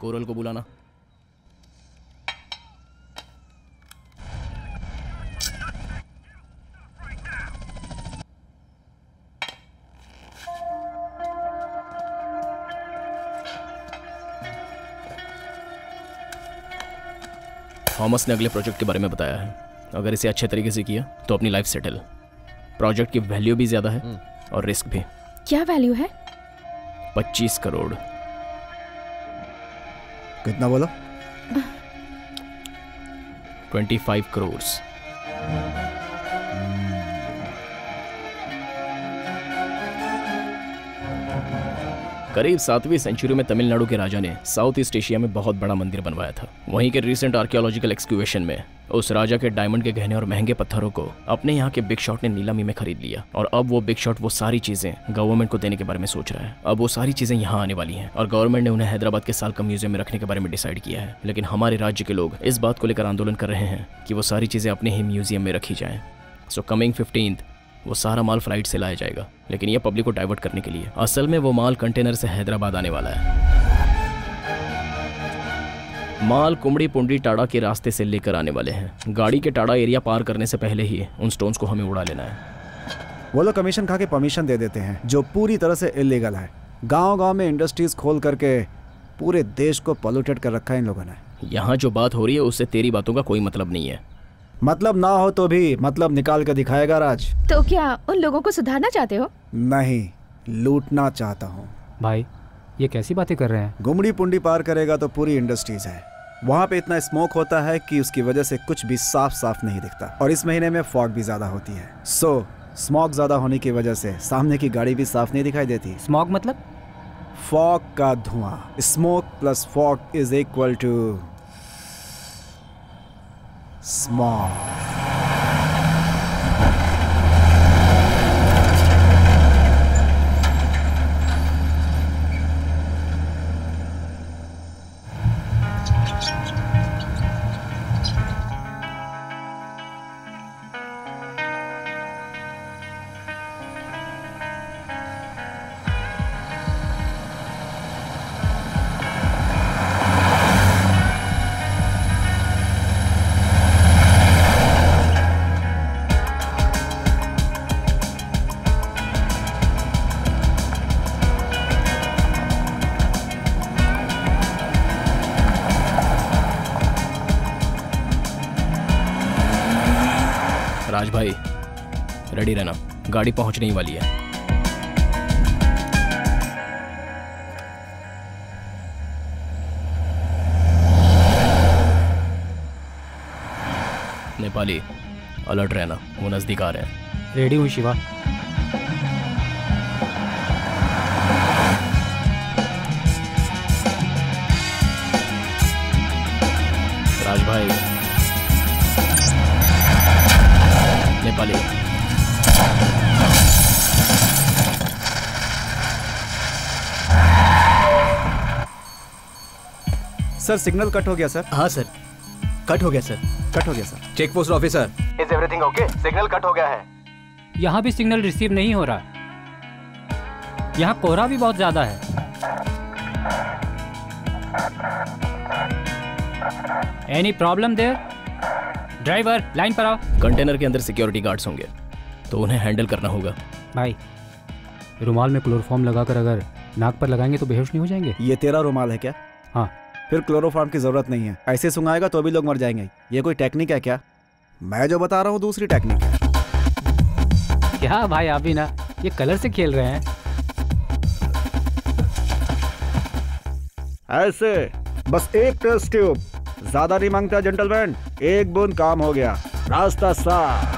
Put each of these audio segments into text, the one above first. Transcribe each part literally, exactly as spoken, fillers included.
Coral को बुलाना। Thomas ने अगले प्रोजेक्ट के बारे में बताया है, अगर इसे अच्छे तरीके से किया तो अपनी लाइफ सेटल। प्रोजेक्ट की वैल्यू भी ज्यादा है और रिस्क भी। क्या वैल्यू है? पच्चीस करोड़। कितना बोला? पच्चीस करोड़। करीब सातवीं सेंचुरी में तमिलनाडु के राजा ने साउथ ईस्ट एशिया में बहुत बड़ा मंदिर बनवाया था। वहीं के रीसेंट आर्कियोलॉजिकल एक्सक्यूवेशन में उस राजा के डायमंड के गहने और महंगे पत्थरों को अपने यहाँ के बिग शॉट ने नीलामी में खरीद लिया, और अब वो बिग शॉट वो सारी चीजें गवर्नमेंट को देने के बारे में सोच रहा है। अब वो सारी चीजें यहाँ आने वाली हैं और गवर्नमेंट ने उन्हें हैदराबाद के सालकम म्यूजियम में रखने के बारे में डिसाइड किया है। लेकिन हमारे राज्य के लोग इस बात को लेकर आंदोलन कर रहे हैं कि वो सारी चीजें अपने ही म्यूजियम में रखी जाए। सो कमिंग फिफ्टींथ वो सारा माल फ्लाइट से लाया जाएगा, लेकिन यह पब्लिक को डाइवर्ट करने के लिए। असल में वो माल कंटेनर से हैदराबाद आने वाला है। माल कुमड़ी पुंडी टाड़ा के रास्ते से लेकर आने वाले हैं। गाड़ी के टाड़ा एरिया पार करने से पहले ही उन स्टोन्स को हमें उड़ा लेना है। वो लोग कमीशन खा के परमिशन दे देते हैं जो पूरी तरह से इलीगल है। गाँव गाँव में इंडस्ट्रीज खोल करके पूरे देश को पॉल्यूटेड कर रखा है इन लोगों ने। यहाँ जो बात हो रही है उससे तेरी बातों का कोई मतलब नहीं है। मतलब ना हो तो भी मतलब निकाल कर दिखाएगा राज। तो क्या उन लोगों को सुधारना चाहते हो? नहीं, लूटना चाहता हूँ। भाई ये कैसी बातें कर रहे हैं? घुमड़ी पुंडी पार करेगा तो पूरी इंडस्ट्रीज है। वहाँ पे इतना स्मोक होता है कि उसकी वजह से कुछ भी साफ साफ नहीं दिखता, और इस महीने में फॉग भी ज्यादा होती है। सो स्मॉग ज्यादा होने की वजह से सामने की गाड़ी भी साफ नहीं दिखाई देती। स्मॉग मतलब फॉग का धुआं। Smoke plus fog is equal to Small. भाई रेडी रहना, गाड़ी पहुंचने ही वाली है। नेपाली अलर्ट रहना, वो नजदीक आ रहे हैं। रेडी हुई शिवा? राज भाई नेपाली सर सिग्नल कट हो गया सर। हाँ सर कट हो गया सर, कट हो गया sir. Check post officer, is everything okay? Signal cut हो गया है। यहाँ भी सिग्नल रिसीव नहीं हो रहा। यहाँ कोहरा भी बहुत ज्यादा है। Any problem there? Driver line पर आओ। कंटेनर के अंदर सिक्योरिटी गार्ड्स होंगे तो उन्हें हैंडल करना होगा। भाई रुमाल में क्लोरोफॉर्म लगाकर अगर नाक पर लगाएंगे तो बेहोश नहीं हो जाएंगे? ये तेरा रुमाल है क्या? हाँ। फिर क्लोरोफॉर्म की जरूरत नहीं है, ऐसे सुंगाएगा तो भी लोग मर जाएंगे। ये कोई टेक्निक है क्या? मैं जो बता रहा हूँ दूसरी टेक्निक है। क्या भाई आप भी ना ये कलर से खेल रहे हैं। ऐसे बस एक टेस्ट ट्यूब, ज्यादा नहीं मांगता जेंटलमैन। एक बूंद काम हो गया, रास्ता साफ।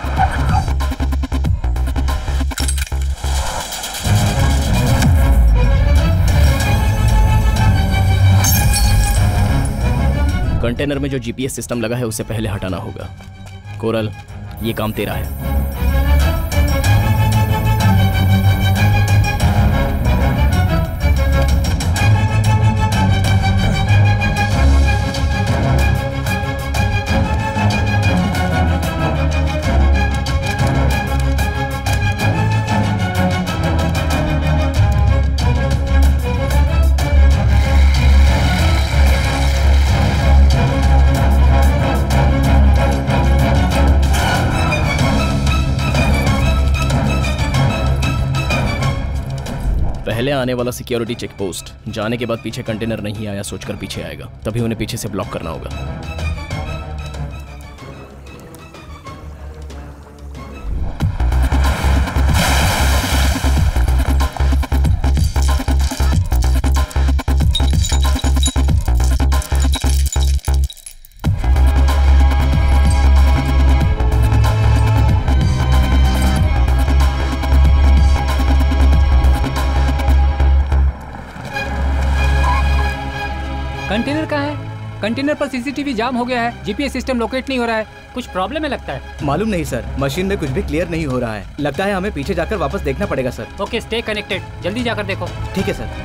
कंटेनर में जो जीपीएस सिस्टम लगा है उसे पहले हटाना होगा। कोरल ये काम तेरा है। पहले आने वाला सिक्योरिटी चेक पोस्ट, जाने के बाद पीछे कंटेनर नहीं आया सोचकर पीछे आएगा, तभी उन्हें पीछे से ब्लॉक करना होगा। कंटेनर कहाँ है? कंटेनर पर सीसीटीवी जाम हो गया है, जीपीएस सिस्टम लोकेट नहीं हो रहा है। कुछ प्रॉब्लम है लगता है। मालूम नहीं सर, मशीन में कुछ भी क्लियर नहीं हो रहा है। लगता है हमें पीछे जाकर वापस देखना पड़ेगा सर। ओके, स्टे कनेक्टेड, जल्दी जाकर देखो। ठीक है sir.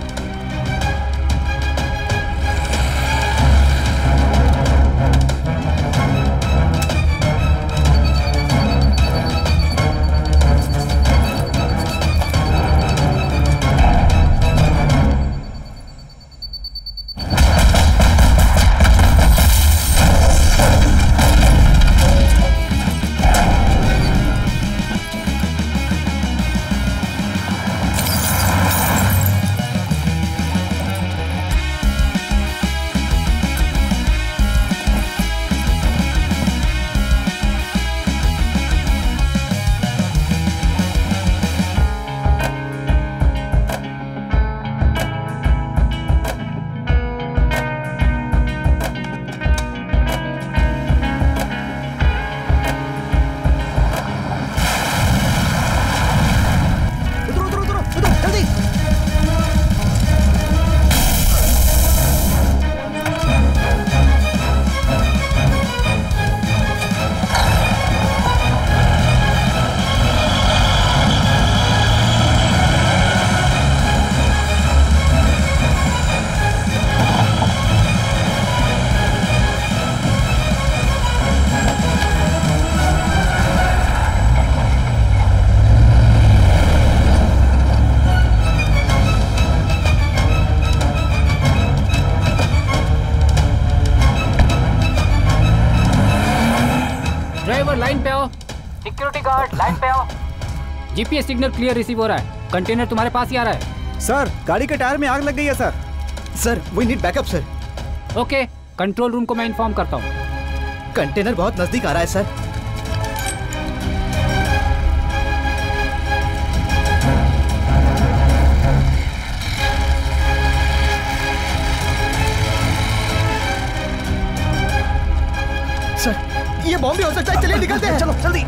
GPS signal clear receive हो रहा है, कंटेनर तुम्हारे पास ही आ रहा है। सर, गाड़ी के टायर में आग लग गई है sir. Sir, we need backup sir. Okay, control room को मैं इन्फॉर्म करता हूँ। कंटेनर बहुत नजदीक आ रहा है सर। सर, ये बॉम्ब भी हो सकता है, चलिए निकलते हैं। चलो जल्दी।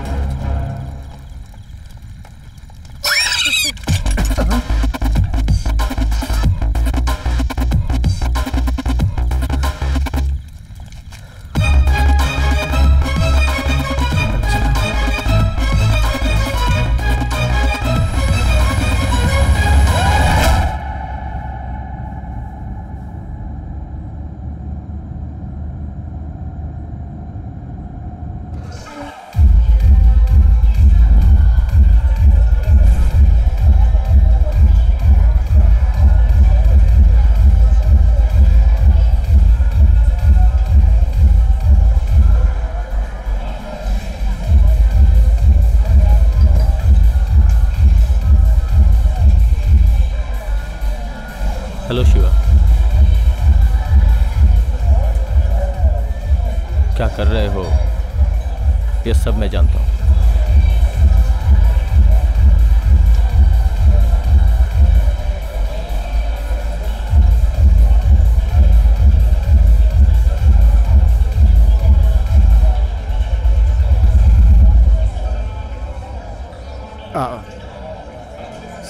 सब मैं जानता हूं।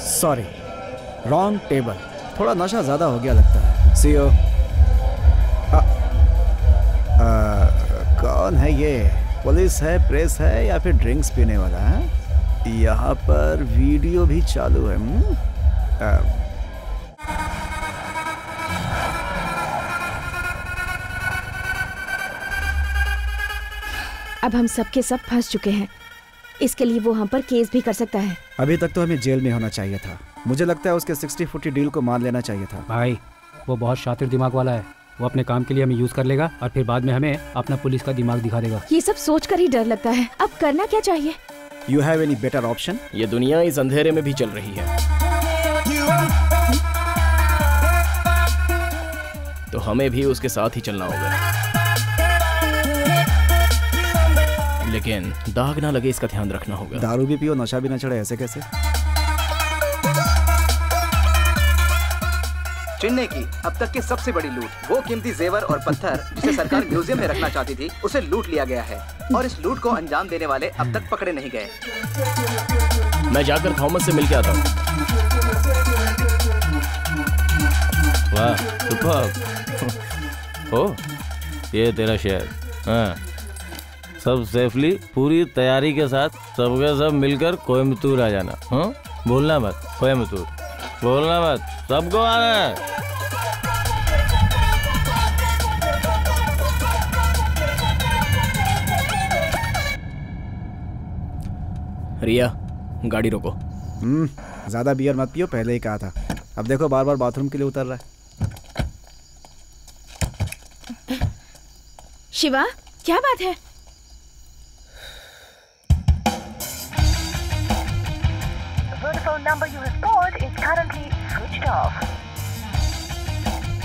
Sorry, wrong table. थोड़ा नशा ज्यादा हो गया लगता है। सीओ आ, आ, कौन है ये? पुलिस है, प्रेस है, या फिर ड्रिंक्स पीने वाला है? यहाँ पर वीडियो भी चालू है। आ, अब हम सब के सब फंस चुके हैं। इसके लिए वो हम पर केस भी कर सकता है। अभी तक तो हमें जेल में होना चाहिए था। मुझे लगता है उसके सिक्सटी फोर्टी डील को मान लेना चाहिए था। भाई, वो बहुत शातिर दिमाग वाला है। वो अपने काम के लिए हमें यूज कर लेगा और फिर बाद में हमें अपना पुलिस का दिमाग दिखा देगा। ये सब सोचकर ही डर लगता है। अब करना क्या चाहिए? You have any better option? ये दुनिया इस अंधेरे में भी चल रही है। हमें भी उसके साथ ही चलना होगा, लेकिन दाग ना लगे इसका ध्यान रखना होगा। दारू भी पियो, नशा भी ना चढ़े, ऐसे कैसे? चेन्नई की अब तक की सबसे बड़ी लूट, वो कीमती जेवर और पत्थर जिसे सरकार म्यूजियम में रखना चाहती थी, उसे लूट लिया गया है और इस लूट को अंजाम देने वाले अब तक पकड़े नहीं गए। मैं जाकर थॉमस से मिलकर आता हूँ। वाह, ओ, ये तेरा शहर। हाँ, सब सेफली पूरी तैयारी के साथ सबके सब मिलकर कोयम्बतूर आ जाना। हाँ, बोलना मत कोयम्बतूर, बोलना मत, सबको आना है। रिया, गाड़ी रोको। हम्म, ज्यादा बियर मत पियो, पहले ही कहा था। अब देखो बार बार बाथरूम के लिए उतर रहा है। शिवा, क्या बात है?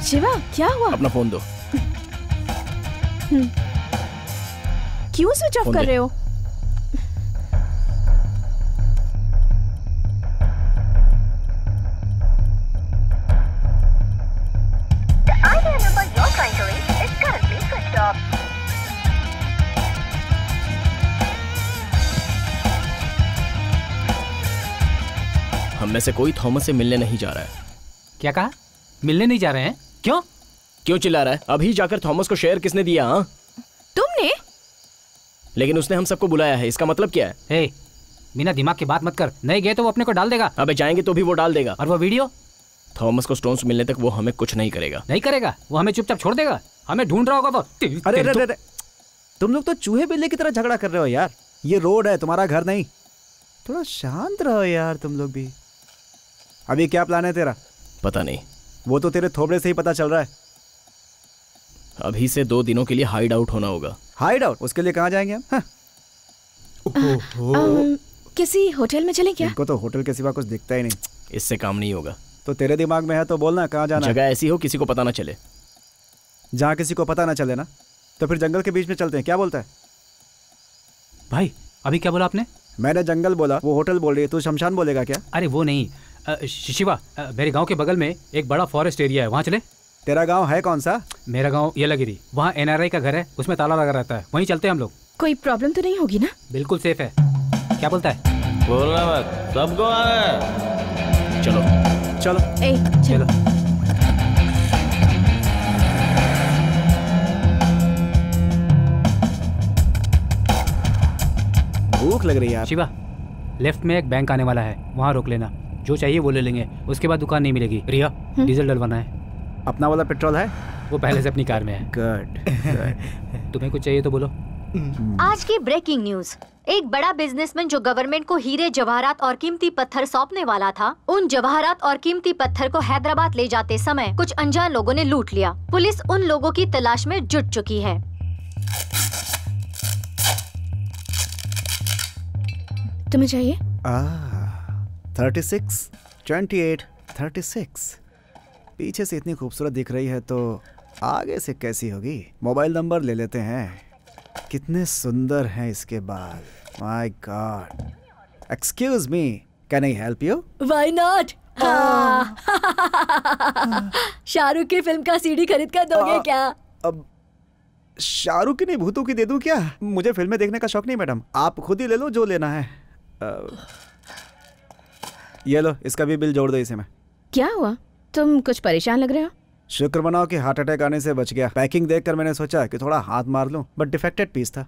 शिवा, क्या हुआ? अपना फोन दो। क्यों स्विच ऑफ कर रहे हो? हम में से कोई थॉमस से मिलने नहीं जा रहा है। क्या कहा? मिलने नहीं जा रहे हैं? क्यों क्यों चिल्ला रहा है? अभी जाकर थॉमस को शेयर किसने दिया? हाँ, तुमने। लेकिन उसने हम सबको बुलाया है, इसका मतलब क्या है? हे, बिना दिमाग की बात मत कर। नहीं गए तो वो अपने को डाल देगा। अबे जाएंगे तो भी वो डाल देगा। और वो वीडियो? थॉमस को स्टोन्स मिलने तक वो हमें कुछ नहीं करेगा। नहीं करेगा, वो हमें चुपचाप छोड़ देगा। हमें ढूंढ रहा होगा तो। अरे अरे अरे, तुम लोग तो चूहे बिल्ली की तरह झगड़ा कर रहे हो यार। ये रोड है, तुम्हारा घर नहीं। थोड़ा शांत रहो यार तुम लोग भी। अभी क्या प्लान है तेरा? पता नहीं, वो तो तेरे थोबड़े से ही पता चल रहा है। अभी से दो दिनों के लिए हाइड आउट होना होगा। Hide out? उसके लिए कहाँ जाएंगे हम? हाँ। आ, किसी होटल में चलें क्या? इनको तो होटल के सिवा कुछ दिखता ही नहीं। इससे काम नहीं होगा। तो तेरे दिमाग में है तो बोलना कहाँ जाना। जगह ऐसी हो किसी को पता ना चले। जहाँ किसी को पता ना चले ना, तो फिर जंगल के बीच में चलते हैं, क्या बोलता है? भाई, अभी क्या बोला आपने? मैंने जंगल बोला, वो होटल बोल रही है, तू शमशान बोलेगा क्या? अरे वो नहीं। शिवा, मेरे गांव के बगल में एक बड़ा फॉरेस्ट एरिया है, वहाँ चले। तेरा गांव है कौन सा? मेरा गांव येलगिरी। वहाँ एन आर आई का घर है, उसमें ताला लगा रहता है, वहीं चलते हैं हम लोग। कोई प्रॉब्लम तो नहीं होगी ना? बिल्कुल सेफ है। क्या बोलता है? बोलना मत, सबको आना है। चलो चलो ए, चलो, चलो। भूख लग रही है। शिवा, लेफ्ट में एक बैंक आने वाला है, वहाँ रोक लेना। जो चाहिए वो ले लेंगे, उसके बाद दुकान नहीं मिलेगी। रिया, डीजल डलवाना है। अपना वाला पेट्रोल है? वो पहले से अपनी कार में है। गुड। तुम्हें कुछ चाहिए तो बोलो। आज की ब्रेकिंग न्यूज, एक बड़ा बिजनेसमैन जो गवर्नमेंट को हीरे, जवाहरात और कीमती पत्थर सौंपने वाला था, उन जवाहरात और कीमती पत्थर को हैदराबाद ले जाते समय कुछ अनजान लोगों ने लूट लिया। पुलिस उन लोगों की तलाश में जुट चुकी है। तुम्हें चाहिए? Thirty six, twenty eight, thirty six. पीछे से इतनी खूबसूरत दिख रही है तो आगे से कैसी होगी? मोबाइल नंबर ले लेते हैं। कितने सुंदर हैं इसके बाल। My god. Excuse me, can I help you? Why not? Shahrukh की फिल्म का सीडी खरीद कर दोगे क्या? अब शाहरुख की नहीं, भूतों की दे दूं क्या? मुझे फिल्में देखने का शौक नहीं मैडम, आप खुद ही ले लो जो लेना है। आ, ये लो, इसका भी बिल जोड़ दो इसे में। क्या हुआ, तुम कुछ परेशान लग रहे हो? शुक्र मनाओ कि हार्ट अटैक आने से बच गया। पैकिंग देखकर मैंने सोचा कि थोड़ा हाथ मार लूं, बट डिफेक्टेड पीस था।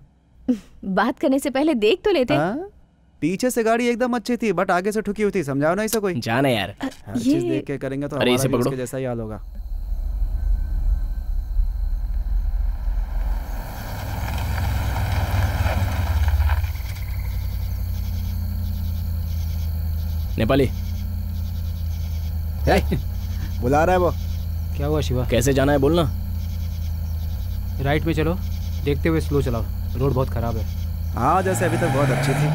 बात करने से पहले देख तो लेते। आ? पीछे से गाड़ी एकदम अच्छी थी, बट आगे से ठुकी हुई थी। समझाओ ना इसे कोई। जाने यार, हर चीज देख के करेंगे तो हमारा इसके जैसा ही हाल होगा। नेपाली बुला रहा है वो। क्या हुआ शिवा? कैसे जाना है बोलना। राइट में चलो, देखते हुए स्लो चलाओ, रोड बहुत खराब है। हाँ, जैसे अभी तक बहुत अच्छी थी।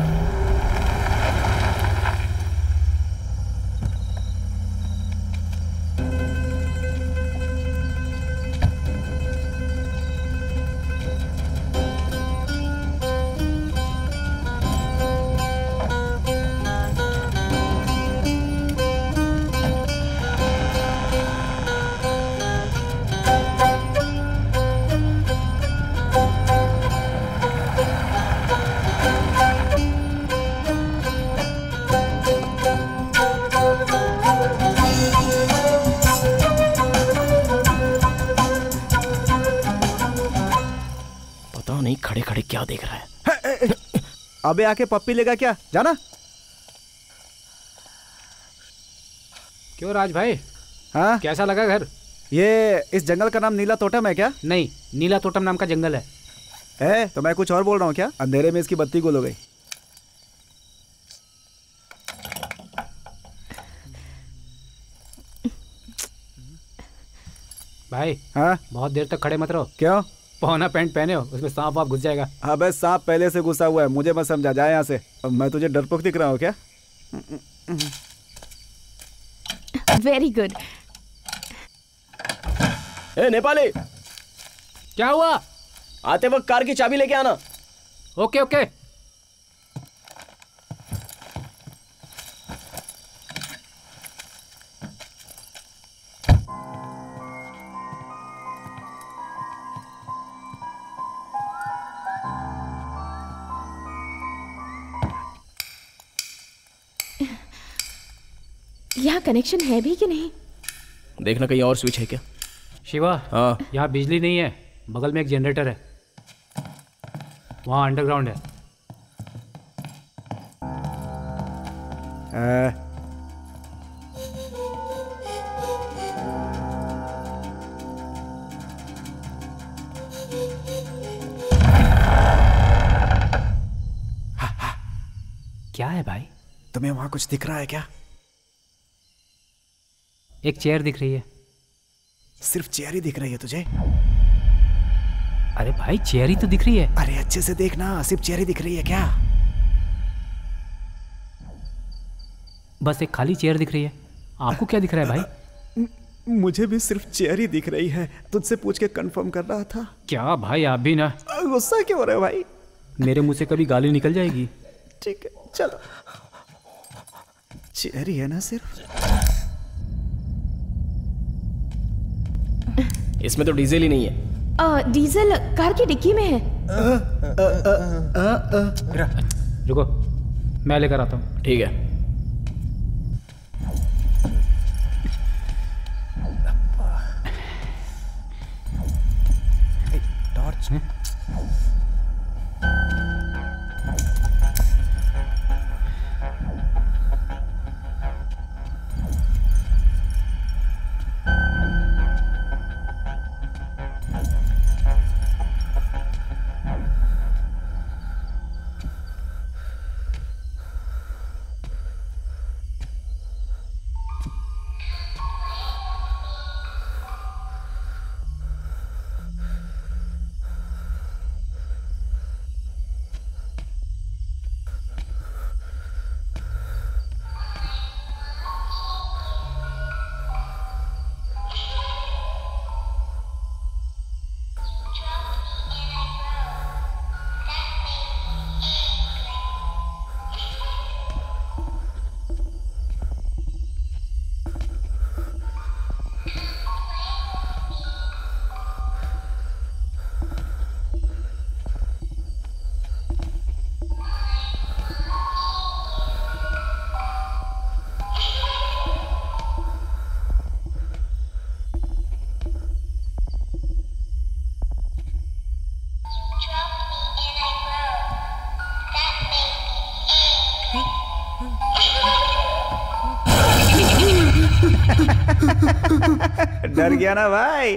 पता नहीं खड़े खड़े क्या देख रहा है। है, है। अबे आके पप्पी लेगा क्या? जाना क्यों राज भाई? हाँ कैसा लगा घर? ये इस जंगल का नाम नीला थोट्टम है क्या? नहीं, नीला थोट्टम नाम का जंगल है। है तो मैं कुछ और बोल रहा हूँ क्या? अंधेरे में इसकी बत्ती गुल हो गई। भाई हाँ बहुत देर तक खड़े मत रहो। क्यों? पहना पैंट पहने हो, उसमें सांप वाप घुस जाएगा। अबे सांप पहले से घुसा हुआ है, मुझे मत समझा, जाए यहाँ से। मैं तुझे डरपोक दिख रहा हूँ क्या? Very good. ए नेपाली, क्या हुआ? आते वक्त कार की चाबी लेके आना। Okay okay. यहाँ कनेक्शन है भी कि नहीं? देखना कहीं और स्विच है क्या? शिवा हाँ यहाँ बिजली नहीं है, बगल में एक जनरेटर है, वहाँ अंडरग्राउंड है। आ... हा, हा। क्या है भाई? तुम्हें वहाँ कुछ दिख रहा है क्या? एक चेयर दिख रही है। सिर्फ चेयर ही दिख रही है तुझे? अरे भाई चेयर ही तो दिख रही है। अरे अच्छे से देखना, सिर्फ चेयर ही दिख रही है क्या? बस एक खाली चेयर दिख रही है। आपको क्या दिख रहा है भाई? मुझे भी सिर्फ चेयर ही दिख रही है, तुझसे पूछ के कंफर्म कर रहा था। क्या भाई आप भी ना, गुस्सा क्यों हो रहे हो भाई? मेरे मुंह से कभी गाली निकल जाएगी। ठीक है चलो, चेयर ही है ना सिर्फ। इसमें तो डीजल ही नहीं है। आ, डीजल कार की डिक्की में है। आ, आ, आ, आ, आ, आ, रुको मैं लेकर आता हूँ। ठीक है। टॉर्च में डर गया ना भाई?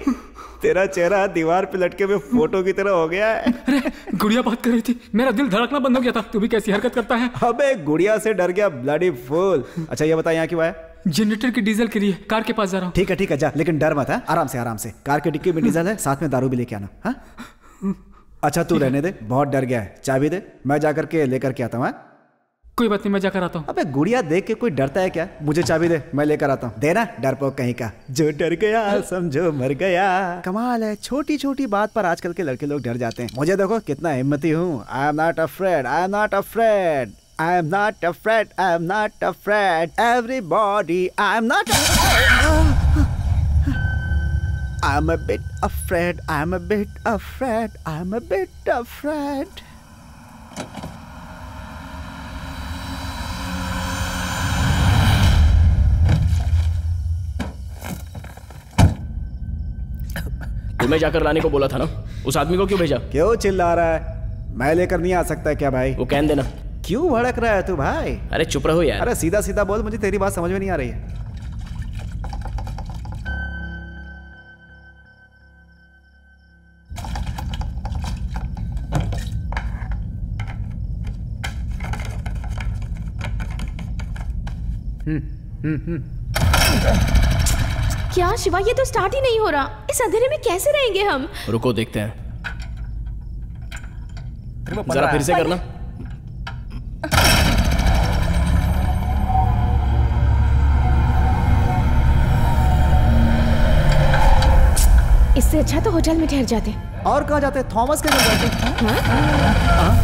तेरा चेहरा दीवार पे लटके हुए फोटो की तरह हो गया है। अरे गुड़िया बात कर रही थी, मेरा दिल धड़कना बंद हो गया था। तू भी कैसी हरकत करता है? अबे गुड़िया से डर गया ब्लडी फूल। अच्छा ये बता यहाँ क्यों आया? जनरेटर के डीजल के लिए, कार के पास जा रहा हूँ। ठीक है ठीक है जा, लेकिन डर मत है, आराम से आराम से। कार के डिक्की में डीजल है, साथ में दारू भी लेके आना। हाँ अच्छा तू रहने दे, बहुत डर गया है। चाबी दे, मैं जा करके लेकर के आता हूँ। कोई बात नहीं मैं जाकर आता हूँ। अबे गुड़िया देख के कोई डरता है क्या? मुझे चाबी दे, मैं लेकर आता हूँ। देना डरपोक कहीं का, जो डर गया समझो मर गया। कमाल है, छोटी छोटी बात पर आजकल के लड़के लोग डर जाते हैं। मुझे देखो कितना हिम्मती हूँ। I am not afraid, I am not afraid, I am not afraid, I am not afraid, everybody I am not, I am a bit afraid, I am a bit afraid, I am a bit afraid. तुम्हें जाकर लाने को बोला था ना, उस आदमी को क्यों भेजा? क्यों चिल्ला रहा है? मैं लेकर नहीं आ सकता क्या भाई? वो कहन देना। क्यों भड़क रहा है तू भाई? अरे चुप रहो यार। अरे सीधा सीधा बोल, मुझे तेरी बात समझ में नहीं आ रही है। क्या शिवा, ये तो स्टार्ट ही नहीं हो रहा। इस अंधेरे में कैसे रहेंगे हम? रुको देखते हैं, जरा फिर से करना। इससे अच्छा तो होटल में ठहर जाते और कहाँ जाते, थॉमस के घर जाते। हाँ? हाँ?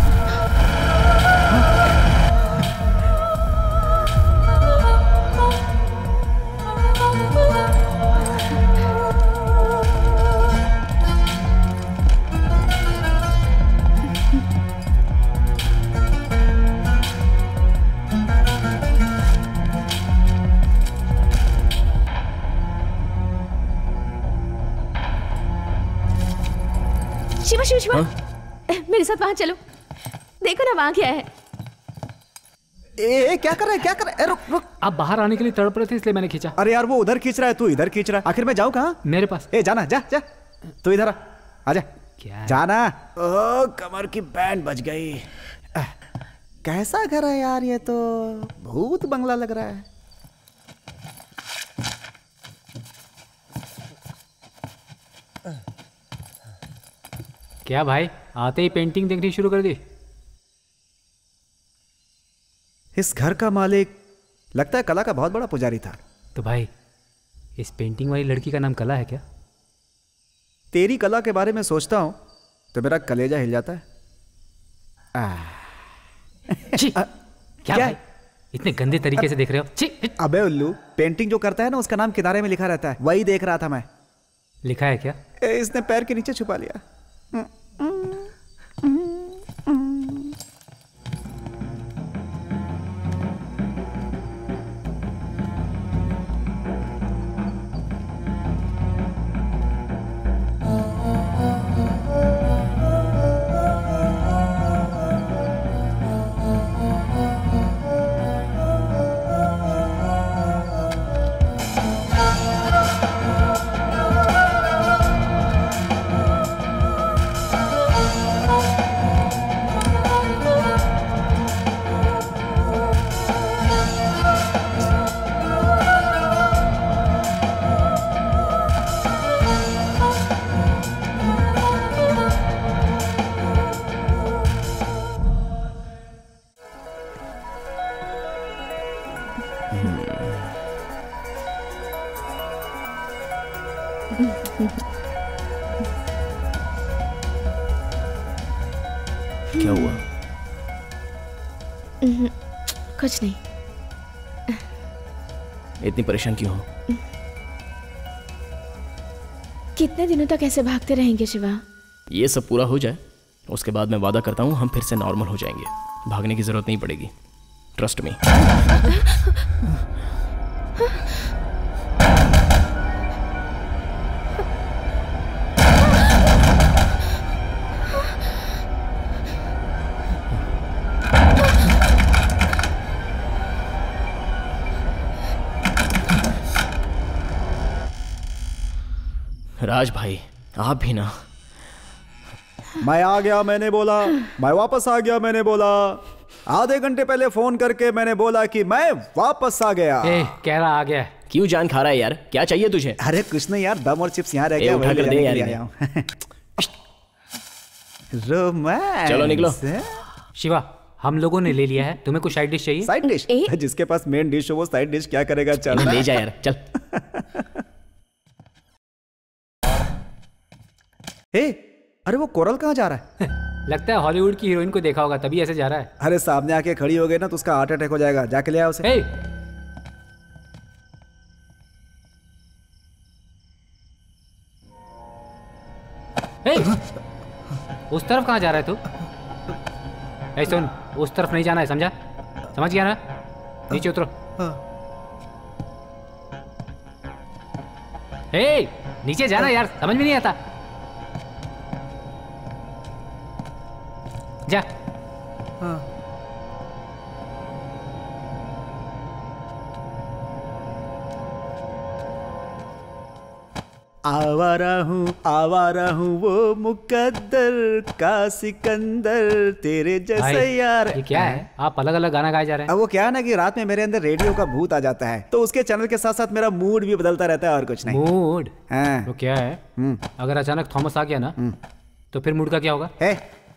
मेरे साथ वहां चलो, देखो ना वहां क्या है। ए, क्या कर रहा है, क्या कर रहा है? रुक रुक, आप बाहर आने के लिए तड़प रहे थे इसलिए मैंने खींचा। अरे यार, वो उधर खींच रहा है, तू इधर खींच रहा है, आखिर मैं जाऊं कहां? मेरे पास। ए जाना, जा जा, तू इधर आ, आजा। क्या जाना? ओ, कमर की बैंड बज गई। कैसा घर है यार, ये तो भूत बंगला लग रहा है। क्या भाई, आते ही पेंटिंग देखनी शुरू कर दी? इस घर का मालिक लगता है कला का बहुत बड़ा पुजारी था। तो भाई, इस पेंटिंग वाली लड़की का नाम कला है क्या? तेरी कला के बारे में सोचता हूं तो मेरा कलेजा हिल जाता है। आ, ची, आ, क्या, क्या भाई? इतने गंदे तरीके आ, से देख रहे हो। ची, अबे उल्लू, पेंटिंग जो करता है ना उसका नाम किनारे में लिखा रहता है, वही देख रहा था मैं। लिखा है क्या? इसने पैर के नीचे छुपा लिया। क्या हुआ? कुछ नहीं। इतनी परेशान क्यों हो? कितने दिनों तक ऐसे भागते रहेंगे शिवा? ये सब पूरा हो जाए उसके बाद मैं वादा करता हूँ हम फिर से नॉर्मल हो जाएंगे, भागने की जरूरत नहीं पड़ेगी, ट्रस्ट मी। राज भाई, आप भी ना। मैं आ गया मैंने बोला, मैं वापस आ गया मैंने बोला, आधे घंटे पहले फोन करके मैंने बोला कि मैं वापस आ गया। ए, कह रहा आ गया। क्यों जान खा रहा है यार, क्या चाहिए तुझे? अरे कुछ नहीं यार, दम और चिप्स यहाँ रह गया, उठा कर दे यार, आया हूं। रोमांस। चलो निकलो। शिवा, हम लोगों ने ले लिया है, तुम्हें कुछ साइड डिश चाहिए? Side dish? जिसके पास मेन डिश हो वो साइड डिश क्या करेगा? चल ले जा यार, चल। हे, अरे वो कोरल कहाँ जा रहा है? लगता है हॉलीवुड की हीरोइन को देखा होगा तभी ऐसे जा रहा है। अरे सामने आके खड़ी हो गई ना तो उसका हार्ट अटैक हो जाएगा, जाके ले आओ उसे। हे, हे, उस तरफ कहाँ जा रहा है तू? ए सुन, उस तरफ नहीं जाना है, समझा? समझ गया ना? नीचे उतरो। हे, नीचे जाना यार, समझ में नहीं आता। जा। हाँ। आवारा हूँ आवारा हूँ वो मुकद्दर का सिकंदर तेरे जैसे यार। ये क्या है, आप अलग अलग गाना गाए जा रहे हैं। अब वो क्या है ना कि रात में मेरे अंदर रेडियो का भूत आ जाता है, तो उसके चैनल के साथ साथ मेरा मूड भी बदलता रहता है और कुछ नहीं। मूड? हाँ। तो क्या है, अगर अचानक थॉमस आ गया ना तो फिर मूड का क्या होगा? है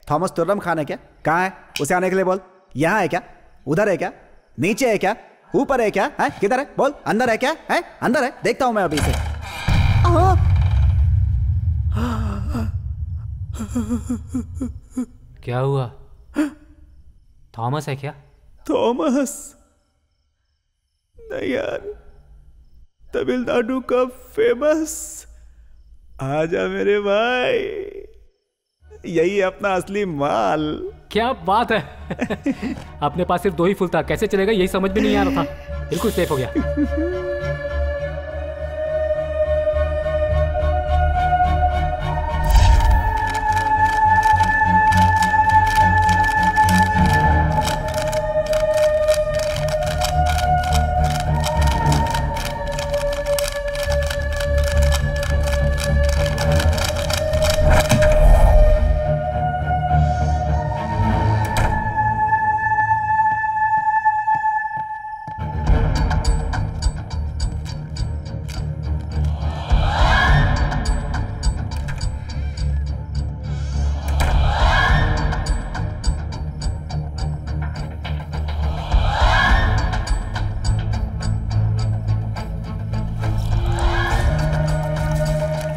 थॉमस तुर्रम खान है क्या? कहाँ है? उसे आने के लिए बोल। यहाँ है क्या? उधर है क्या? नीचे है क्या? ऊपर है क्या? है किधर है? बोल। अंदर है क्या? है अंदर है, देखता हूँ मैं अभी से। क्या हुआ? थॉमस है क्या? थॉमस नहीं यार, तमिलनाडु का फेमस। आजा मेरे भाई, यही अपना असली माल। क्या बात है। अपने पास सिर्फ दो ही फूल था, कैसे चलेगा यही समझ में नहीं आ रहा था। बिल्कुल सेफ हो गया।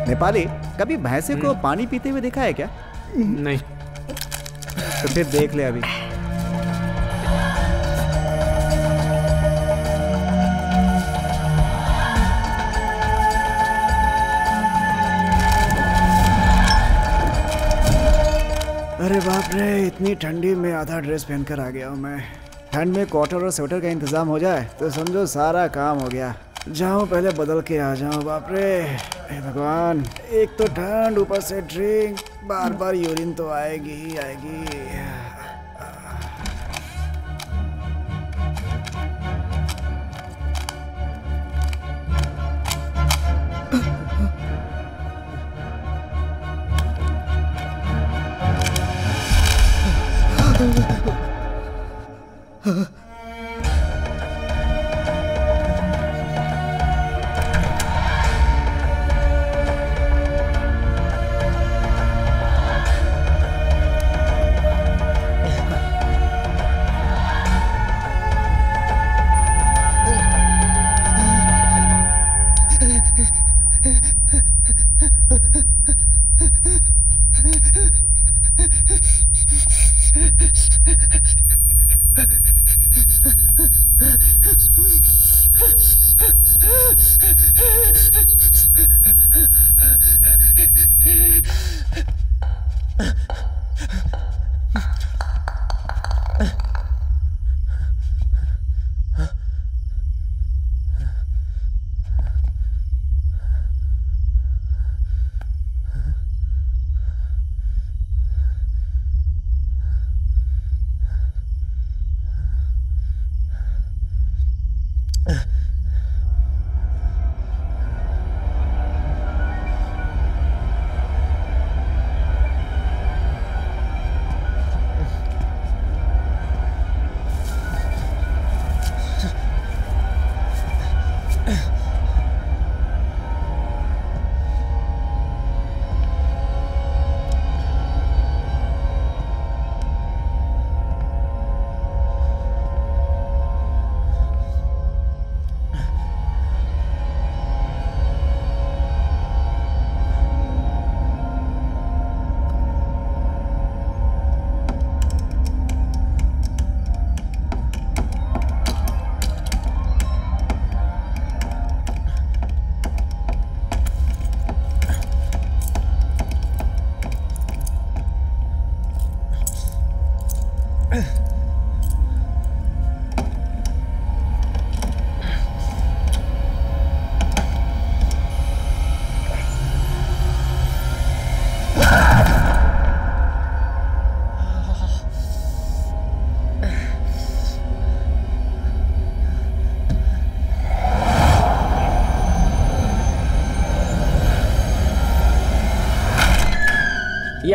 नेपाली, कभी भैंसे को पानी पीते हुए देखा है क्या? नहीं। तो फिर देख ले अभी। अरे बाप रे, इतनी ठंडी में आधा ड्रेस पहनकर आ गया हूँ मैं। ठंड में कॉटन और स्वेटर का इंतजाम हो जाए तो समझो सारा काम हो गया। जाऊँ पहले बदल के आ जाऊँ। बाप रे भगवान, एक तो ठंड ऊपर से ड्रिंक, बार बार यूरिन तो आएगी ही आएगी।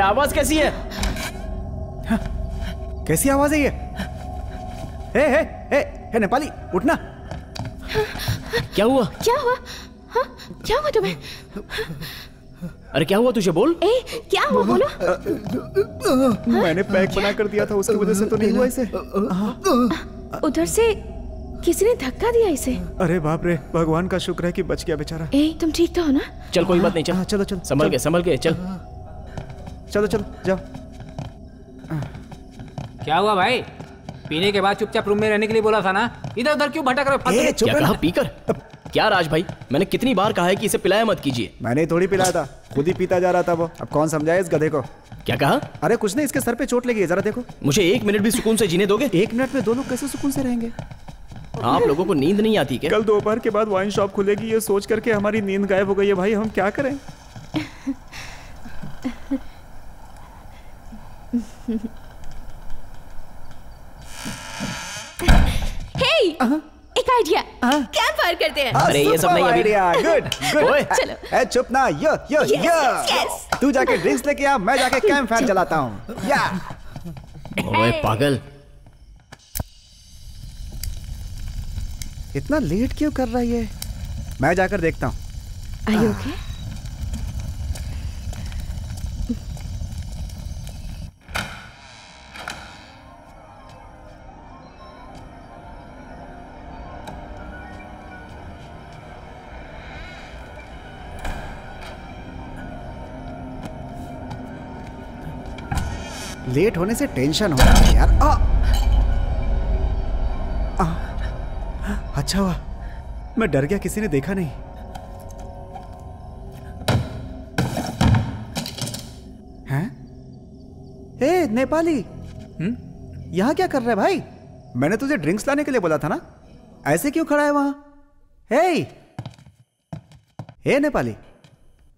आवाज कैसी है? हाँ, कैसी आवाज है ये? ए, ए, ए, ए, नेपाली उठना। क्या हुआ? क्या हुआ? हाँ, क्या हुआ तुम्हें? अरे क्या हुआ तुझे? बोल। ए, क्या हुआ? बोलो। मैंने पैक बना कर दिया था, उसकी वजह से तो नहीं हुआ इसे। उधर से किसी ने धक्का दिया इसे। अरे बाप रे, भगवान का शुक्र है कि बच गया बेचारा। ए, तुम ठीक तो हो ना? चल कोई बात नहीं, चल चलो चलो, संभल के संभल के चल, चलो चलो जाओ। क्या हुआ भाई? पीने के बाद चुपचाप रूम में रहने के लिए बोला था ना, इधर उधर क्यों भटक रहे हो? क्या कहा पीकर? क्या राज भाई, मैंने कितनी बार कहा है कि इसे पिलाया मत कीजिए। मैंने थोड़ी पिलाया था, खुद ही पीता जा रहा था वो। अब कौन समझाए इस गधे को? क्या कहा? अरे कुछ नहीं, इसके सर पे चोट लगी है, जरा देखो। मुझे एक मिनट भी सुकून से जीने दोगे? एक मिनट में दोनों कैसे सुकून से रहेंगे? आप लोगों को नींद नहीं आती क्या? कल दोपहर के बाद वाइन शॉप खुलेगी, ये सोच करके हमारी नींद गायब हो गई है भाई, हम क्या करें? Hey, एक आइडिया, कैंप फायर करते हैं। अरे ये सब नहीं अभी। गुड गुड, चलो चुप ना। यो यो यो, तू जाके ड्रिंक्स लेके आ, मैं जाके कैंप फायर चलाता हूँ। या ओए पागल, इतना लेट क्यों कर रही है? मैं जाकर देखता हूँ। Are you okay? लेट होने से टेंशन हो रहा है यार। आ, आ, अच्छा हुआ, मैं डर गया, किसी ने देखा नहीं। हैं? ए नेपाली, यहाँ क्या कर रहा है भाई? मैंने तुझे ड्रिंक्स लाने के लिए बोला था ना, ऐसे क्यों खड़ा है वहां? ए, ए नेपाली,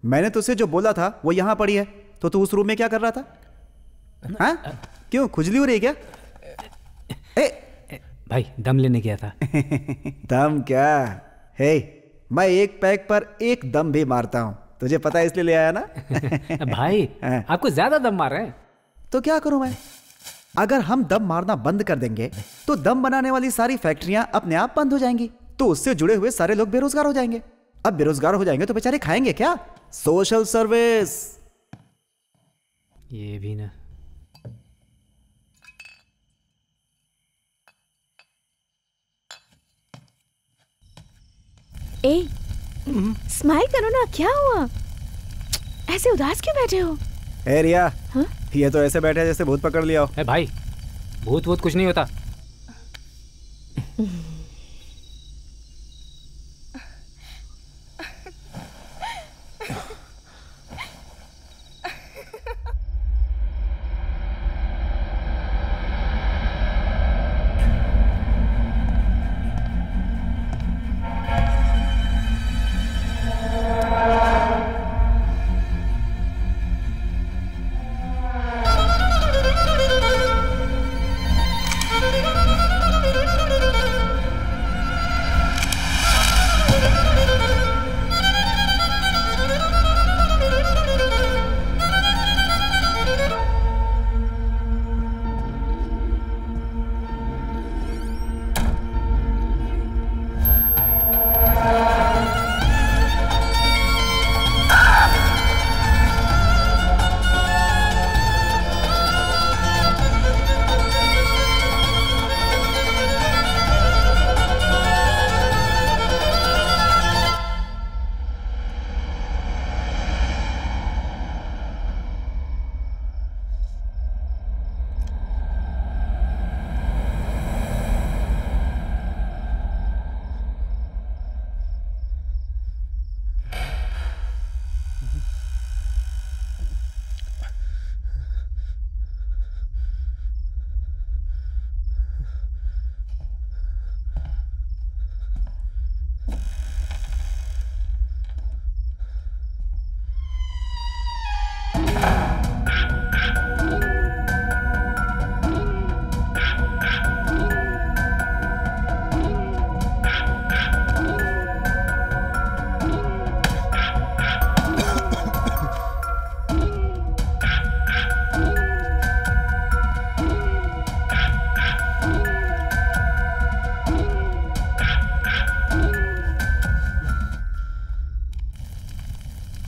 मैंने तुझसे जो बोला था वो यहाँ पड़ी है, तो तू उस रूम में क्या कर रहा था? हाँ? क्यों खुजली हो रही क्या? ए भाई दम लेने गया था। दम क्या हे, मैं एक पैक पर एक दम भी मारता हूँ, तुझे पता है, इसलिए ले आया ना। भाई हाँ? आपको ज्यादा दम मार रहे हैं। तो क्या करूं मैं? अगर हम दम मारना बंद कर देंगे तो दम बनाने वाली सारी फैक्ट्रियां अपने आप बंद हो जाएंगी, तो उससे जुड़े हुए सारे लोग बेरोजगार हो जाएंगे। अब बेरोजगार हो जाएंगे तो बेचारे खाएंगे क्या? Social service. ये भी ना। ए, स्माइल करो ना, क्या हुआ? ऐसे उदास क्यों बैठे हो? ए रिया, हाँ? ये तो ऐसे बैठे जैसे भूत पकड़ लिया हो। ए भाई, भूत भूत कुछ नहीं होता।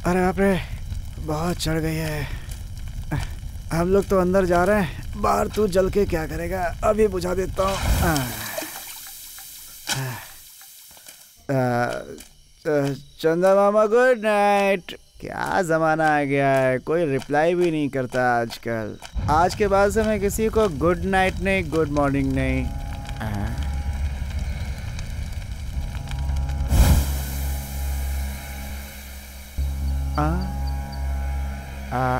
अरे बाप रे, बहुत चढ़ गई है। हम लोग तो अंदर जा रहे हैं, बाहर तू जल के क्या करेगा? अभी बुझा देता हूँ। चंदा मामा गुड नाइट। क्या ज़माना आ गया है, कोई रिप्लाई भी नहीं करता आजकल। आज के बाद से मैं किसी को गुड नाइट नहीं, गुड मॉर्निंग नहीं। आ, आ, आ,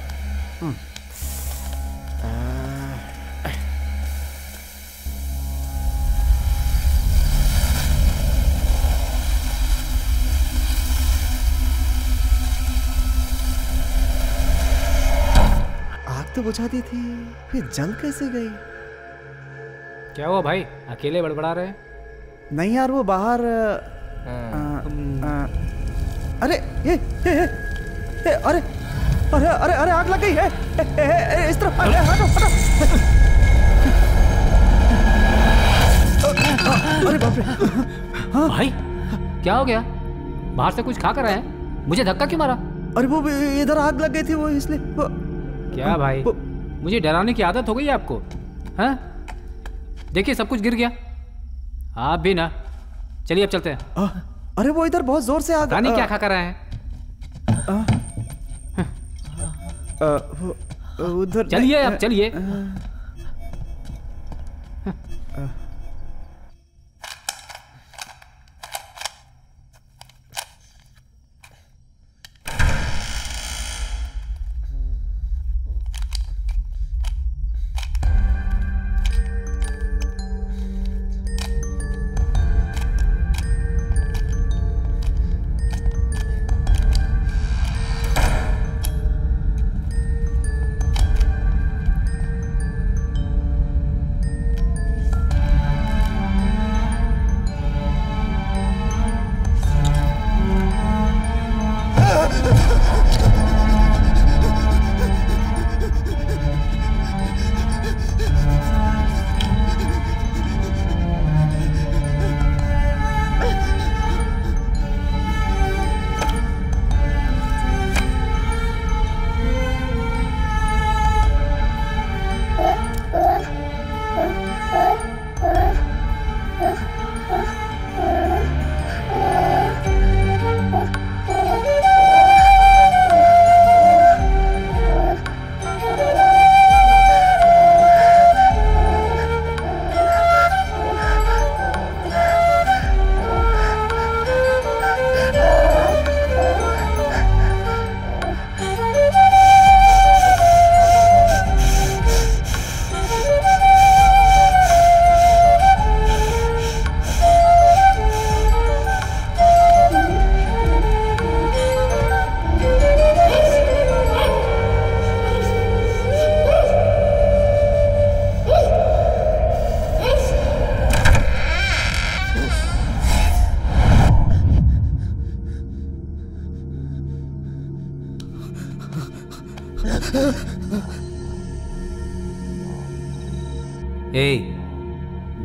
तो बुझा दी थी, फिर जल कैसे गई? क्या हुआ भाई, अकेले बड़बड़ा रहे? नहीं यार, वो बाहर आ, आ, आ, आ, अरे ये, ये, ये, ये, अरे अरे अरे अरे आग लग गई है। ए, ए, ए, इस तरफ अरे, हटो, हटो। अरे बाप रे भाई, क्या हो गया? बाहर से कुछ खा कर आया है, मुझे धक्का क्यों मारा? अरे वो इधर आग लग गई थी, वो इसलिए वो... क्या भाई, मुझे डराने की आदत हो गई आपको, हाँ? देखिए सब कुछ गिर गया, आप भी ना। चलिए अब चलते हैं। आ, अरे वो इधर बहुत जोर से आग, जाने क्या खा कर आए हैं। उधर चलिए अब, चलिए।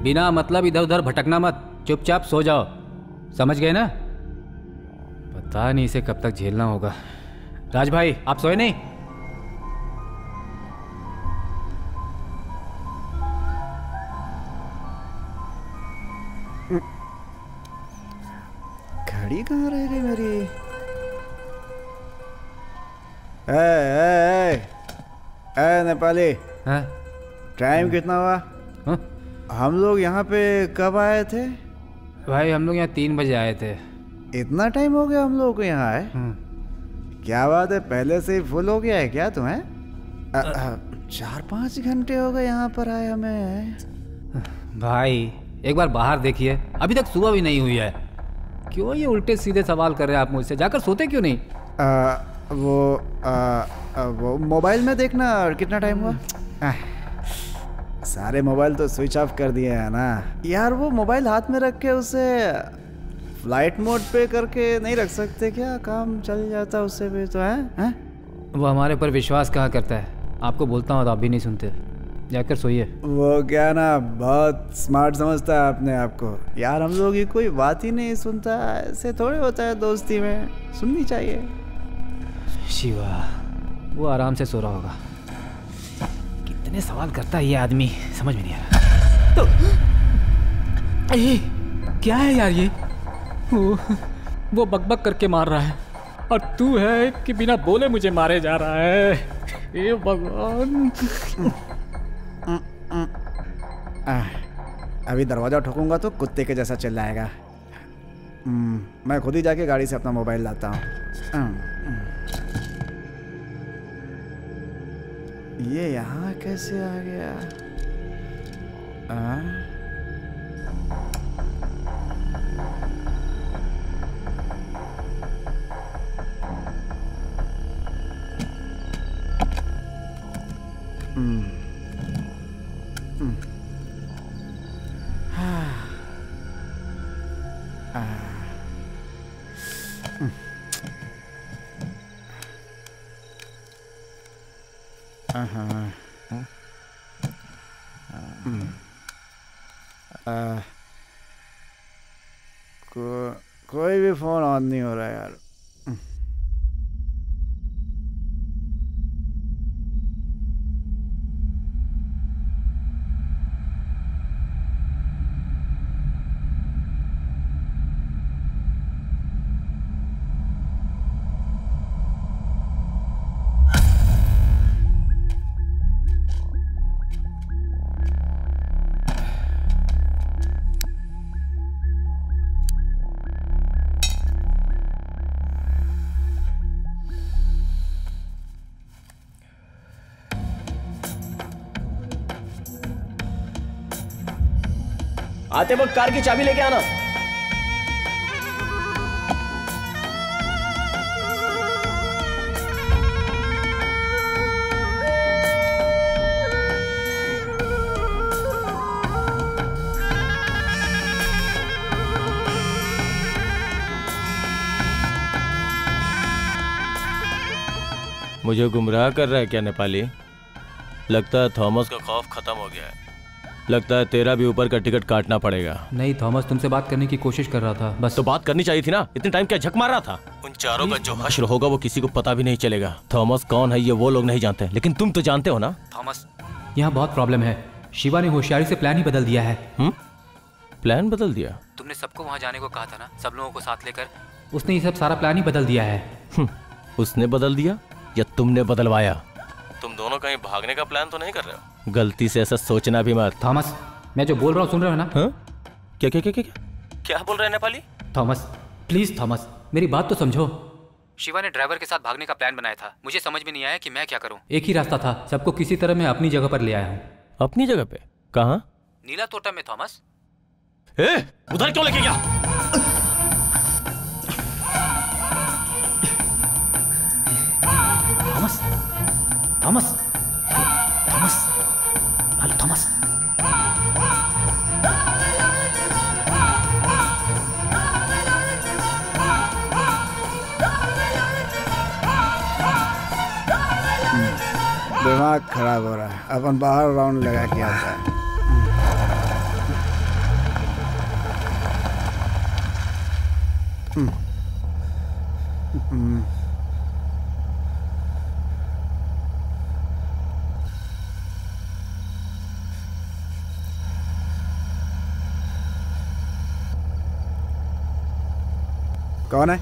बिना मतलब इधर उधर भटकना मत, चुपचाप सो जाओ, समझ गए ना? पता नहीं इसे कब तक झेलना होगा। राज भाई आप सोए नहीं? घड़ी कहाँ रह गई मेरी? ए ए ए नेपाली, टाइम कितना हुआ? हा? हम लोग यहाँ पे कब आए थे भाई? हम लोग यहाँ तीन बजे आए थे। इतना टाइम हो गया हम लोगों को यहाँ आए? क्या बात है, पहले से ही फुल हो गया है क्या तुम्हें? चार पाँच घंटे हो गए यहाँ पर आए हमें। भाई एक बार बाहर देखिए, अभी तक सुबह भी नहीं हुई है। क्यों ये उल्टे सीधे सवाल कर रहे हैं आप मुझसे? जाकर सोते क्यों नहीं? आ, वो, आ, आ, वो मोबाइल में देखना कितना टाइम हुआ। सारे मोबाइल तो स्विच ऑफ कर दिए हैं ना यार। वो मोबाइल हाथ में रख के उसे फ्लाइट मोड पे करके नहीं रख सकते क्या? काम चल जाता उससे भी तो है, है? वो हमारे पर विश्वास कहाँ करता है? आपको बोलता हूँ तो आप भी नहीं सुनते, जाकर सोइए। वो क्या ना, बहुत स्मार्ट समझता है अपने आप को। यार हम लोग की कोई बात ही नहीं सुनता, ऐसे थोड़े होता है दोस्ती में, सुननी चाहिए। शिवा, वो आराम से सो रहा होगा। कितने सवाल करता है ये आदमी, समझ में नहीं आ रहा। तो ए, क्या है यार ये? वो, वो बकबक करके मार रहा है और तू है कि बिना बोले मुझे मारे जा रहा है। ये भगवान। अभी दरवाजा ठोकूंगा तो कुत्ते के जैसा चिल्लाएगा। मैं खुद ही जाके गाड़ी से अपना मोबाइल लाता हूँ। ये यहाँ कैसे आ गया? आ? Hmm. Hmm. Ah. Hmm. Uh-huh. Huh? Hmm. Uh. को कोई भी फोन ऑन नहीं हो रहा यार। आते वक्त कार की चाबी लेके आना। मुझे गुमराह कर रहा है क्या नेपाली? लगता है थॉमस का खौफ खत्म हो गया है। लगता है तेरा भी ऊपर का टिकट काटना पड़ेगा। नहीं थॉमस, तुमसे बात करने की कोशिश कर रहा था बस। तो बात करनी चाहिए थी ना, इतने टाइम क्या झक मार रहा था? उन चारों का जो हश्र होगा वो किसी को पता भी नहीं चलेगा। थॉमस कौन है ये वो लोग नहीं जानते, लेकिन तुम तो जानते हो ना। थॉमस, यहाँ बहुत प्रॉब्लम है। शिवा ने होशियारी से प्लान ही बदल दिया है। हुँ? प्लान बदल दिया? तुमने सबको वहाँ जाने को कहा था ना, सब लोगों को साथ लेकर। उसने ये सब सारा प्लान ही बदल दिया है। उसने बदल दिया या तुमने बदलवाया? तुम दोनों कहीं भागने का प्लान तो नहीं कर रहे हो? गलती से ऐसा सोचना भी मत। थॉमस, मैं जो बोल रहा हूँ सुन रहे हो ना? हाँ? क्या क्या क्या क्या क्या बोल रहे हैं नेपाली? थॉमस प्लीज, थॉमस मेरी बात तो समझो। शिवा ने ड्राइवर के साथ भागने का प्लान बनाया था। मुझे समझ में नहीं आया कि मैं क्या करूँ। एक ही रास्ता था, सबको किसी तरह मैं अपनी जगह पर ले आया हूँ। अपनी जगह पे? कहाँ? नीला थोट्टम में। थॉमस उधर क्यों लेके गया? Thomas, Thomas, hello Thomas. दिमाग खराब हो रहा है। अपन बाहर राउंड लगा के आता है। कौन है?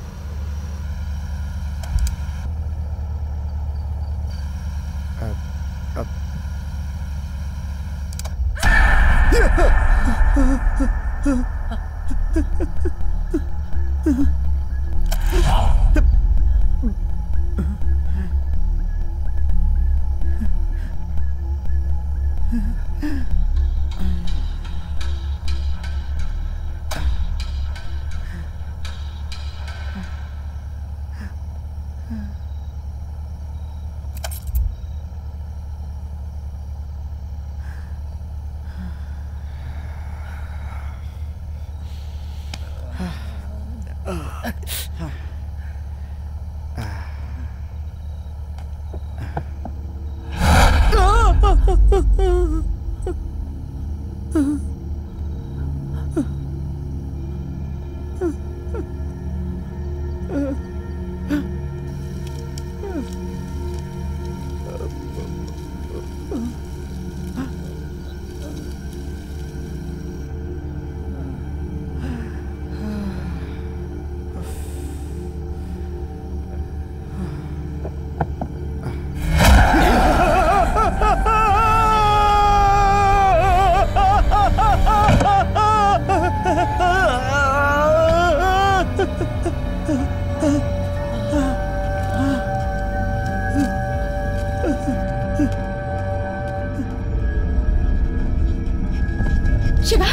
शिवा,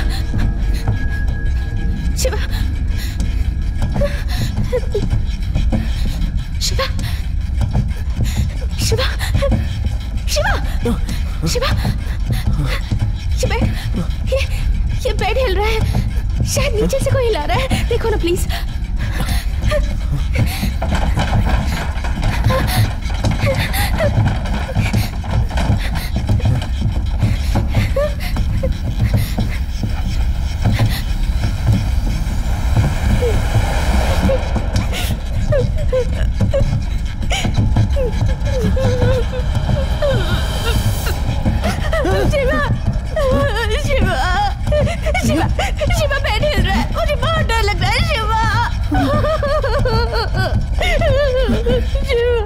शिवा, शिवा, शिवा, शिवा, शिवा, शिवा, ये ये बेड हिल रहा है, शायद नीचे से कोई हिला रहा है, देखो ना प्लीज। शिवा, शिवा, शिवा, शिवा बेड हिल रहा है, मुझे बहुत डर लग रहा है शिवा,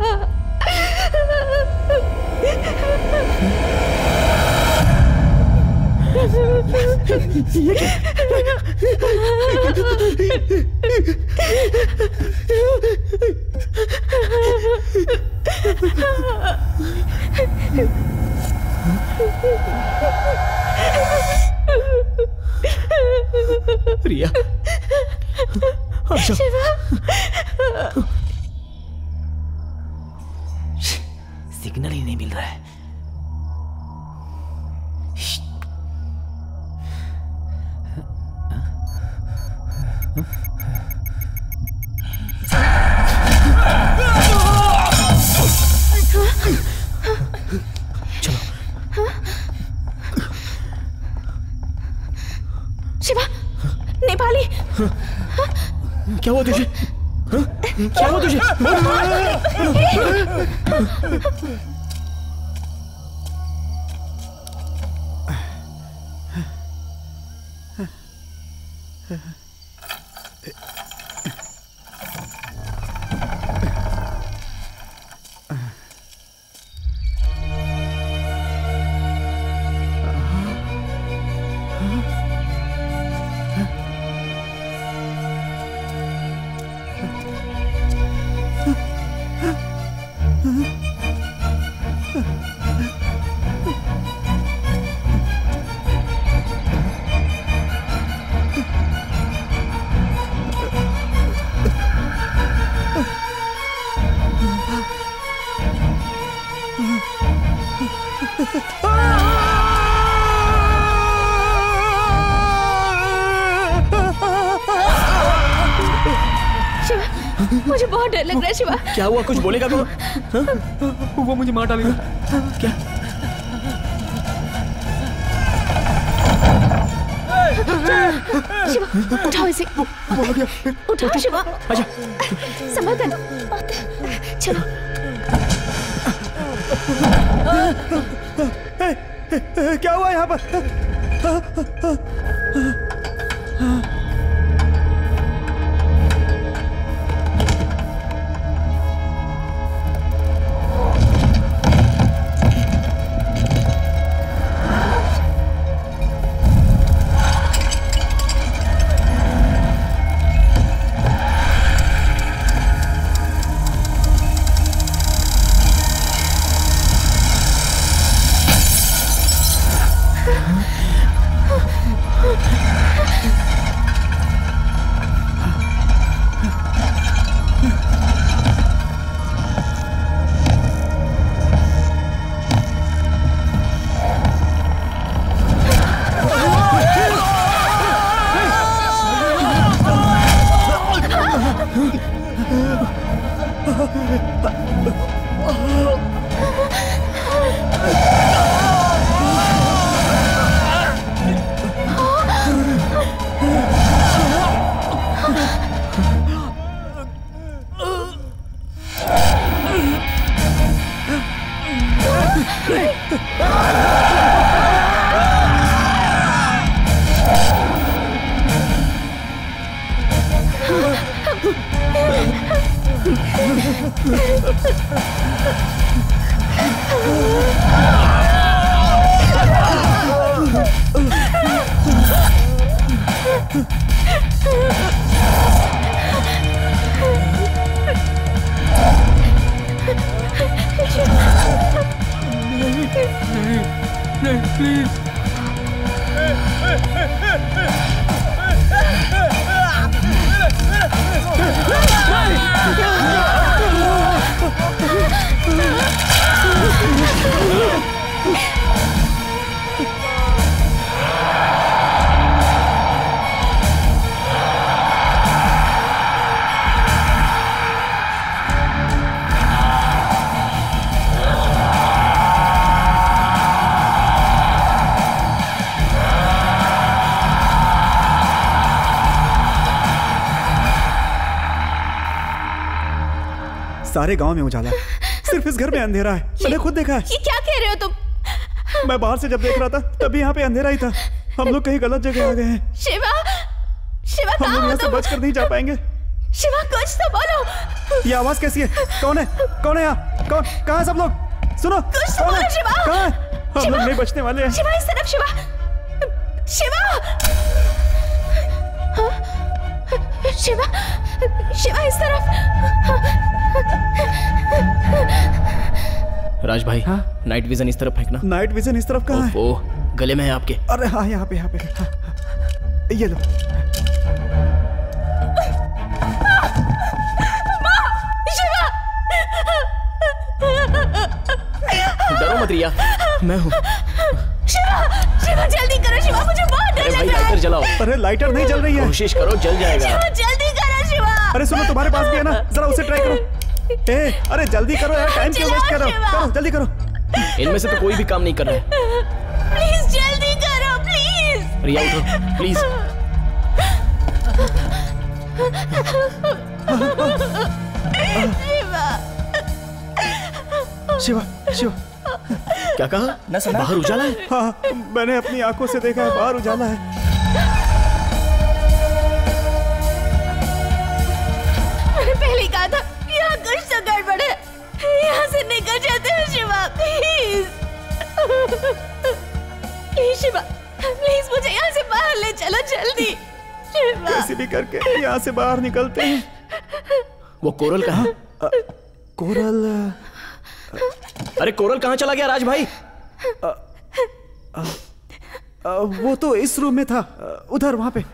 शिवा। रिया, शिवा, सिग्नल ही नहीं मिल रहा है। शिवा, नेपाली, क्या हुआ तुझे? क्या हुआ तुझे? मुझे बहुत डर लग रहा है शिवा। क्या हुआ, कुछ बोलेगा तो? वो मुझे मार डालेगा क्या? शिवा उठाओ इसे, उठाओ शिवा, अच्छा संभाल कर, चलो। क्या हुआ यहाँ पर? सारे गांव में उजाला, सिर्फ इस घर में अंधेरा है। मैंने खुद देखा है। ये क्या कह रहे हो तुम? मैं बाहर से जब देख रहा था तभी यहाँ पे अंधेरा ही था। हम लोग कहीं गलत जगह आ गए हैं। शिवा, शिवा हम लोग यहाँ से बचकर नहीं जा पाएंगे। शिवा कुछ तो बोलो। ये आवाज कैसी है? कौन है? कौन है यहाँ? कौन? कहाँ है सब लोग? सुनो कुछ तो बोलो शिवा। कहाँ है? हम लोग नहीं बचने वाले हैं। शिवा इस तरफ। शिवा, शिवा, शिवा, शिवा इस तरफ। राज भाई, हाँ? नाइट विजन इस तरफ फेंकना। नाइट विजन इस तरफ कहाँ है? ओ, गले में है आपके। अरे हाँ, यहाँ पे, यहाँ पे, हाँ। ये लो। माँ, शिवा। डरो मत रिया, मैं हूँ। शिवा, शिवा जल्दी करो। शिवा मुझे बहुत डर लग रहा है। लाइटर जलाओ। अरे लाइटर नहीं जल रही है। कोशिश करो, जल जाएगा। शिवा जल्दी करो। शिवा अरे सुनो, तुम्हारे पास भी है ना, जरा उसे ट्राई करो। ए, अरे जल्दी करो यार, टाइम क्यों वेस्ट कर रहे हो? करो जल्दी करो। इनमें से तो कोई भी काम नहीं कर रहा है। प्लीज जल्दी करो, प्लीज। रिया उठो, प्लीज। शिवा, शिवा क्या कहा? न सुना? बाहर उजाला है। हाँ, मैंने अपनी आंखों से देखा है, बाहर उजाला है। यहाँ से निकल जाते हैं Shiva, please. Please Shiva, please मुझे यहाँ से बाहर ले चलो जल्दी। कैसे भी करके यहाँ से बाहर निकलते हैं। वो कोरल कहाँ? कोरल, अरे कोरल कहाँ चला गया राज भाई? आ, आ, आ, वो तो इस रूम में था, उधर वहां पे।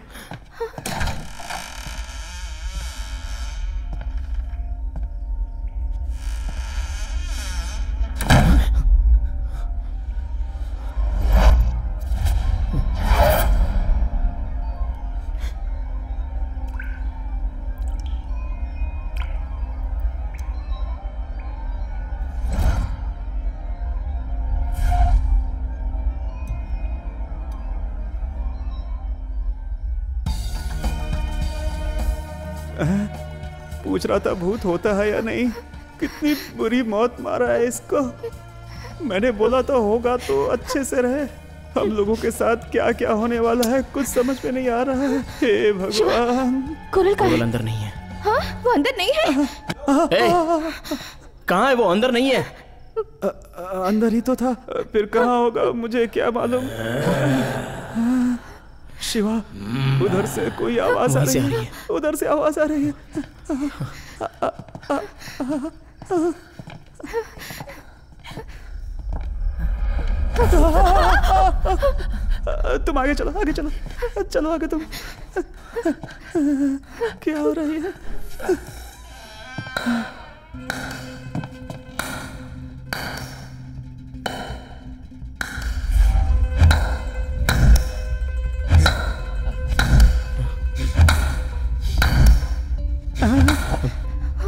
पूछ रहा था भूत होता है या नहीं। कितनी बुरी मौत मारा है इसको। मैंने बोला तो होगा तो अच्छे से रहे। हम लोगों के साथ क्या क्या होने वाला है कुछ समझ में नहीं आ रहा है। हे भगवान, कोरल कोरल अंदर नहीं है। हाँ, वो अंदर नहीं है। कहाँ है वो? अंदर नहीं है। आ, अंदर ही तो था, फिर कहाँ होगा? मुझे क्या मालूम। शिवा, उधर से कोई आवाज आ रही है, उधर से आवाज आ रही है। तुम आगे चलो, आगे चलो, चलो आगे तुम। क्या हो रही है?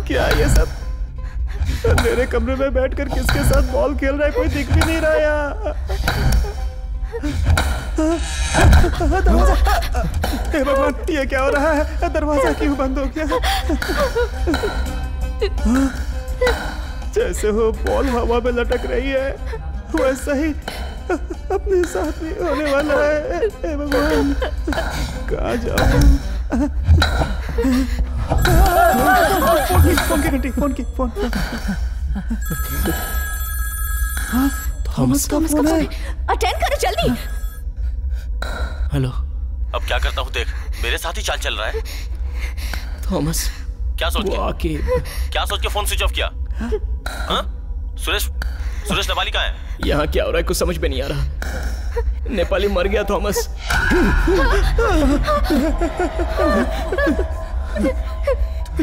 क्या ये सब? मेरे कमरे में बैठकर किसके साथ बॉल खेल रहा है? कोई दिख भी नहीं रहा यार। दरवाजा, हे भगवान ये क्या हो रहा है? दरवाजा क्यों बंद हो गया? जैसे हो बॉल हवा में लटक रही है वैसा ही अपने साथ भी होने वाला है। हे भगवान कहाँ जाऊँ? फोन की घंटी, फोन की, फोन। हाँ, थॉमस का फोन है। अटेंड करो जल्दी। हेलो। अब क्या करता हूँ देख, मेरे साथ ही चाल चल रहा है। थॉमस क्या सोच के क्या सोच के फोन स्विच ऑफ किया? हाँ? सुरेश, सुरेश नेपाली कहाँ है? यहाँ क्या हो रहा है कुछ समझ में नहीं आ रहा। नेपाली मर गया थॉमस।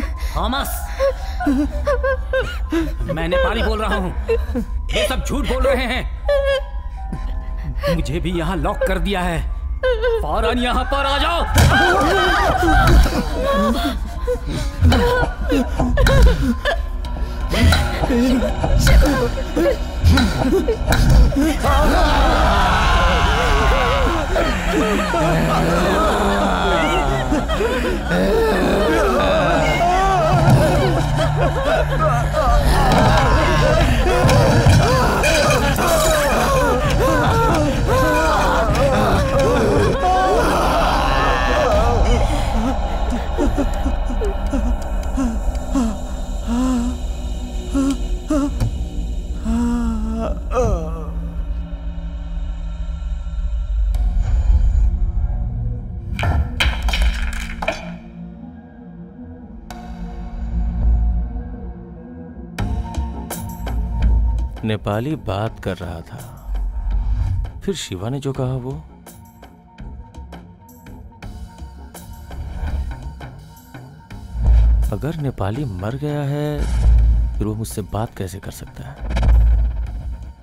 थॉमस, मैं नेपाली बोल रहा हूँ, ये सब झूठ बोल रहे हैं। मुझे भी यहाँ लॉक कर दिया है, फौरन यहाँ पर आ जाओ। नेपाली बात कर रहा था, फिर शिवा ने जो कहा वो। अगर नेपाली मर गया है तो वो मुझसे बात कैसे कर सकता है?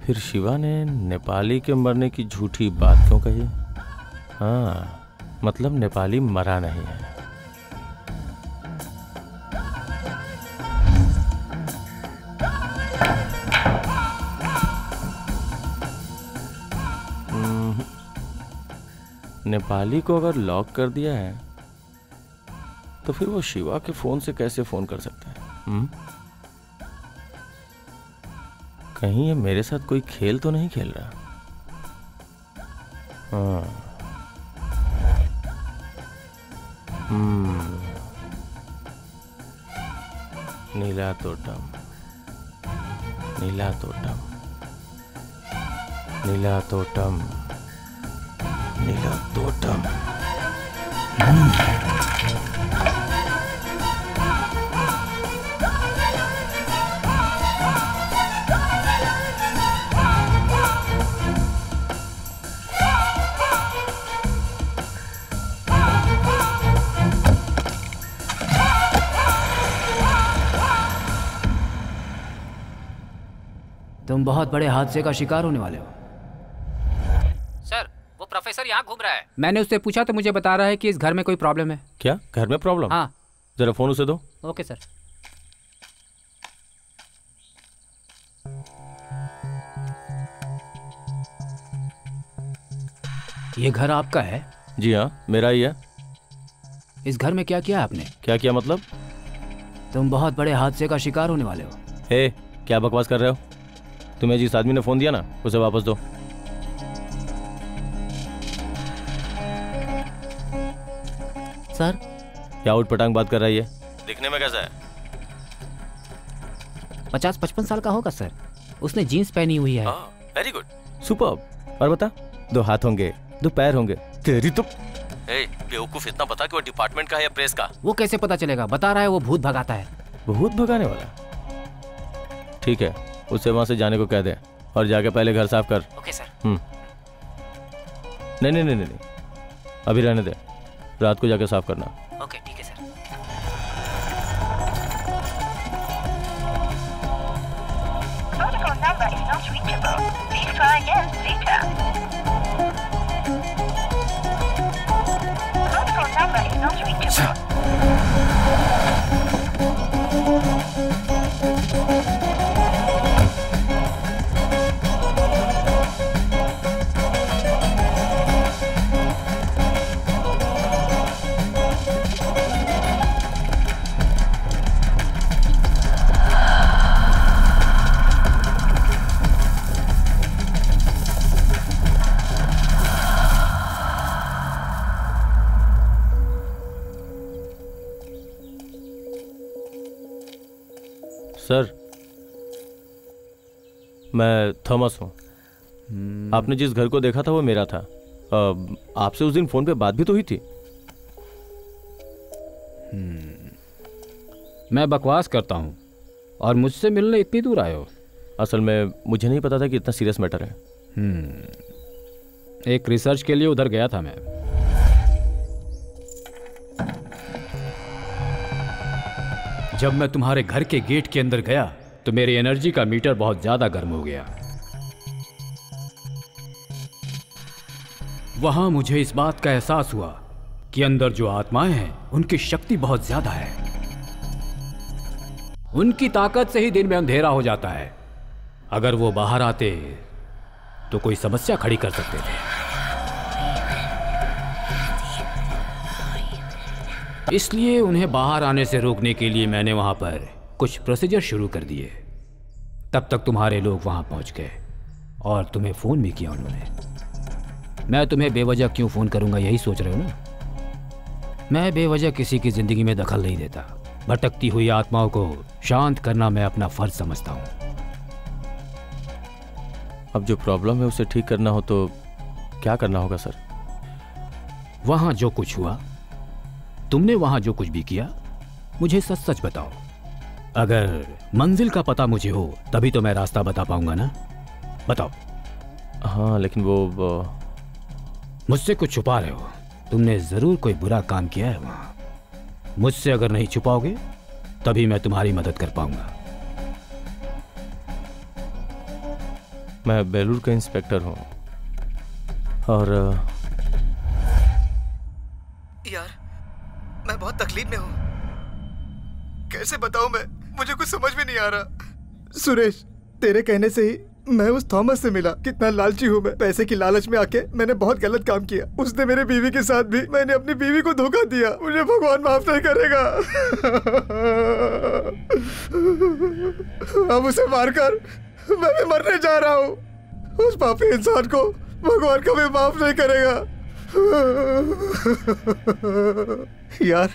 फिर शिवा ने नेपाली के मरने की झूठी बात क्यों कही? हाँ, मतलब नेपाली मरा नहीं है। नेपाली को अगर लॉक कर दिया है तो फिर वो शिवा के फोन से कैसे फोन कर सकता है? हुँ? कहीं ये मेरे साथ कोई खेल तो नहीं खेल रहा? हाँ। हम्म। नीला थोट्टम, नीला थोट्टम, नीला थोट्टम, नीला थोट्टम। तुम बहुत बड़े हादसे का शिकार होने वाले हो। प्रोफेसर यहाँ घूम रहा है। मैंने उससे पूछा तो मुझे बता रहा है कि इस घर में कोई प्रॉब्लम है। क्या घर में प्रॉब्लम? हाँ। जरा फोन उसे दो। Okay sir. ये घर आपका है? जी हाँ, मेरा ही है। इस घर में क्या किया आपने? क्या किया मतलब? तुम बहुत बड़े हादसे का शिकार होने वाले हो। हे, क्या बकवास कर रहे हो? तुम्हें जिस आदमी ने फोन दिया ना, उसे वापस दो। सर, क्या उटपटांग बात कर रही है? दिखने में कैसा है? पचास पचपन साल का होगा सर। उसने जीन्स पहनी हुई है। Very good, superb. और बता, दो हाथ होंगे, दो पैर होंगे। तेरी तो ए, बेवकूफ, इतना पता कि वो डिपार्टमेंट का है या प्रेस का? वो कैसे पता चलेगा? बता रहा है वो भूत भगाता है। भूत भगाने वाला? ठीक है, उससे वहाँ से जाने को कह दे और जाके पहले घर साफ कर। Okay sir. नहीं नहीं नहीं, अभी रहने दे, रात को जाकर साफ करना। ओके ठीक है सर। सर, मैं थॉमस हूँ। hmm. आपने जिस घर को देखा था वो मेरा था। आपसे उस दिन फोन पे बात भी तो हुई थी। hmm. मैं बकवास करता हूँ और मुझसे मिलने इतनी दूर आए हो? असल में मुझे नहीं पता था कि इतना सीरियस मैटर है। hmm. एक रिसर्च के लिए उधर गया था मैं। जब मैं तुम्हारे घर के गेट के अंदर गया तो मेरी एनर्जी का मीटर बहुत ज्यादा गर्म हो गया। वहां मुझे इस बात का एहसास हुआ कि अंदर जो आत्माएं हैं उनकी शक्ति बहुत ज्यादा है। उनकी ताकत से ही दिन में अंधेरा हो जाता है। अगर वो बाहर आते तो कोई समस्या खड़ी कर सकते थे। इसलिए उन्हें बाहर आने से रोकने के लिए मैंने वहां पर कुछ प्रोसीजर शुरू कर दिए। तब तक तुम्हारे लोग वहां पहुंच गए और तुम्हें फोन भी किया उन्होंने। मैं तुम्हें बेवजह क्यों फोन करूंगा, यही सोच रहे हो ना? मैं बेवजह किसी की जिंदगी में दखल नहीं देता। भटकती हुई आत्माओं को शांत करना मैं अपना फर्ज समझता हूँ। अब जो प्रॉब्लम है उसे ठीक करना हो तो क्या करना होगा सर? वहाँ जो कुछ हुआ, तुमने वहाँ जो कुछ भी किया, मुझे सच सच बताओ। अगर मंजिल का पता मुझे हो तभी तो मैं रास्ता बता पाऊंगा ना? बताओ। हाँ, लेकिन वो, वो... मुझसे कुछ छुपा रहे हो। तुमने जरूर कोई बुरा काम किया है वहाँ। मुझसे अगर नहीं छुपाओगे तभी मैं तुम्हारी मदद कर पाऊंगा। मैं बेलूर का इंस्पेक्टर हूँ और यार मैं बहुत तकलीफ में हूँ। कैसे बताऊँ मैं, मुझे कुछ समझ में नहीं आ रहा। सुरेश, तेरे कहने से ही मैं उस थॉमस से मिला। कितना लालची हूँ मैं। पैसे की लालच में आके मैंने बहुत गलत काम किया। उसने मेरे बीवी के साथ भी, मैंने अपनी बीवी को धोखा दिया। मुझे भगवान माफ नहीं करेगा। अब उसे मारकर मैं भी मरने जा रहा हूँ। उस पापी इंसान को भगवान कभी माफ नहीं करेगा। यार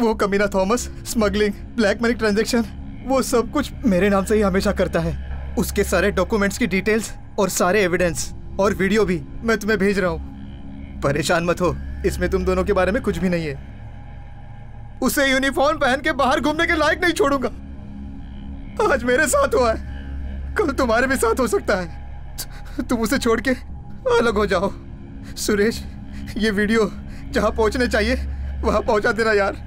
वो कमीना Thomas smuggling, black money transaction, वो सब कुछ मेरे नाम से ही हमेशा करता है। उसके सारे डॉक्यूमेंट्स की डिटेल्स और सारे एविडेंस और वीडियो भी मैं तुम्हें भेज रहा हूँ। परेशान मत हो, इसमें तुम दोनों के बारे में कुछ भी नहीं है। उसे यूनिफॉर्म पहन के बाहर घूमने के लायक नहीं छोड़ूंगा। आज मेरे साथ हुआ है, कल तुम्हारे भी साथ हो सकता है। तुम उसे छोड़ के अलग हो जाओ। सुरेश, ये वीडियो जहां पहुंचने चाहिए वहां पहुंचा देना यार।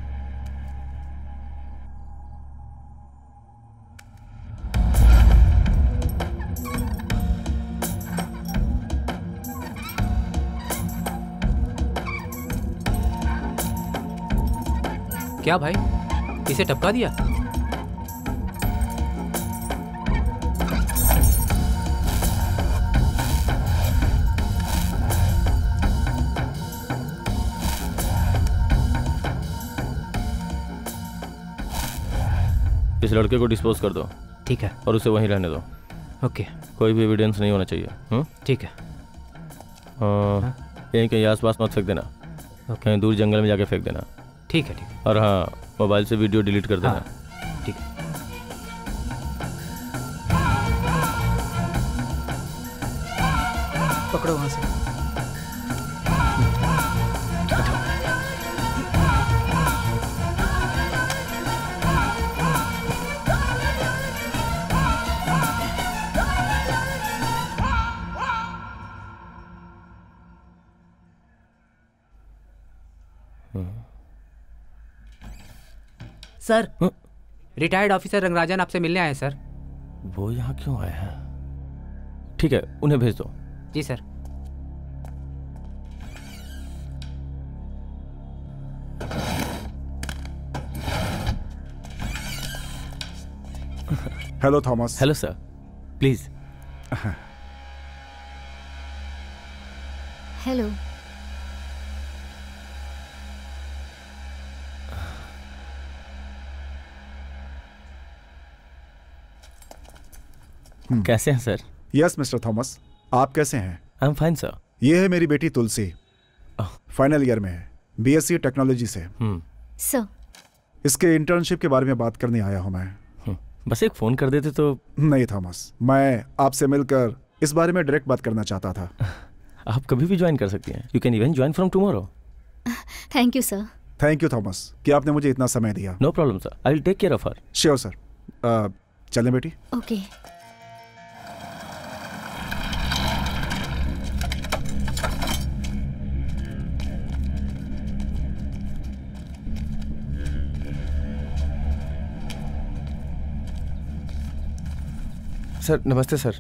क्या भाई, इसे टपका दिया? इस लड़के को डिस्पोज कर दो। ठीक है। और उसे वहीं रहने दो। ओके। कोई भी एविडेंस नहीं होना चाहिए। हुँ? ठीक है। यहीं कहीं आस पास मत फेंक देना। कहीं दूर जंगल में जाके फेंक देना। ठीक है, ठीक है। और हाँ, मोबाइल से वीडियो डिलीट कर देना। हाँ। सर, रिटायर्ड ऑफिसर रंगराजन आपसे मिलने आए हैं सर। वो यहाँ क्यों आए हैं? ठीक है, उन्हें भेज दो। जी sir. Hello Thomas. Hello sir, please. Hello. कैसे हैं सर? यस मिस्टर थॉमस, आप कैसे हैं? I am fine sir. ये है मेरी बेटी तुलसी, फाइनल ईयर में है, बीएससी टेक्नोलॉजी से। सर, इसके इंटर्नशिप के बारे में बात करने आया हूँ मैं। बस एक फोन कर देते तो। नहीं थॉमस, मैं आपसे मिलकर इस बारे में डायरेक्ट बात करना चाहता था। आप कभी भी ज्वाइन कर सकती हैं। You can even join from tomorrow. Thank you sir. Thank you Thomas कि आपने मुझे इतना समय दिया। No problem sir, I will take care of her. Sure sir. चलें बेटी? ओके। सर नमस्ते सर,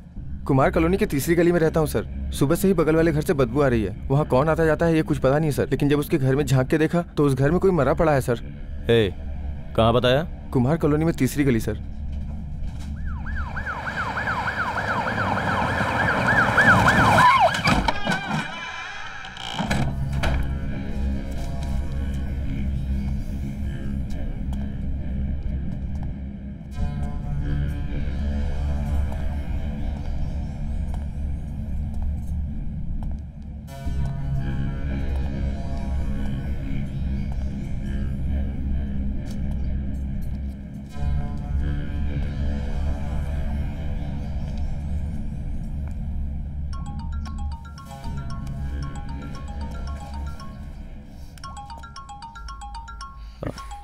कुमार कॉलोनी के तीसरी गली में रहता हूँ सर। सुबह से ही बगल वाले घर से बदबू आ रही है, वहाँ कौन आता जाता है ये कुछ पता नहीं सर, लेकिन जब उसके घर में झांक के देखा तो उस घर में कोई मरा पड़ा है सर। ए, कहाँ बताया? कुमार कॉलोनी में तीसरी गली सर।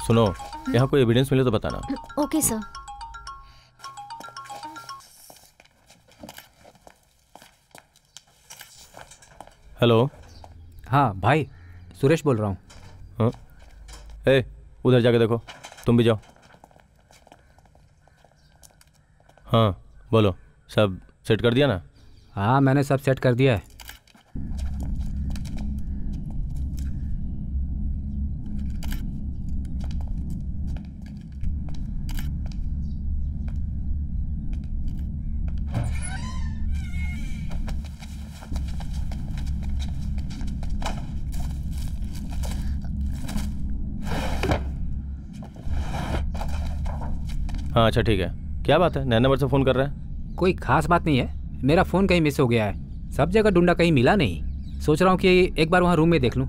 सुनो, यहाँ कोई एविडेंस मिले तो बताना। Okay sir. हेलो। हाँ भाई, सुरेश बोल रहा हूँ। हाँ? ए, उधर जाके देखो, तुम भी जाओ। हाँ बोलो, सब सेट कर दिया ना? हाँ मैंने सब सेट कर दिया है। हाँ अच्छा ठीक है। क्या बात है, नया नंबर से फ़ोन कर रहा है? कोई खास बात नहीं है, मेरा फ़ोन कहीं मिस हो गया है, सब जगह ढूंढा कहीं मिला नहीं। सोच रहा हूँ कि एक बार वहाँ रूम में देख लूँ।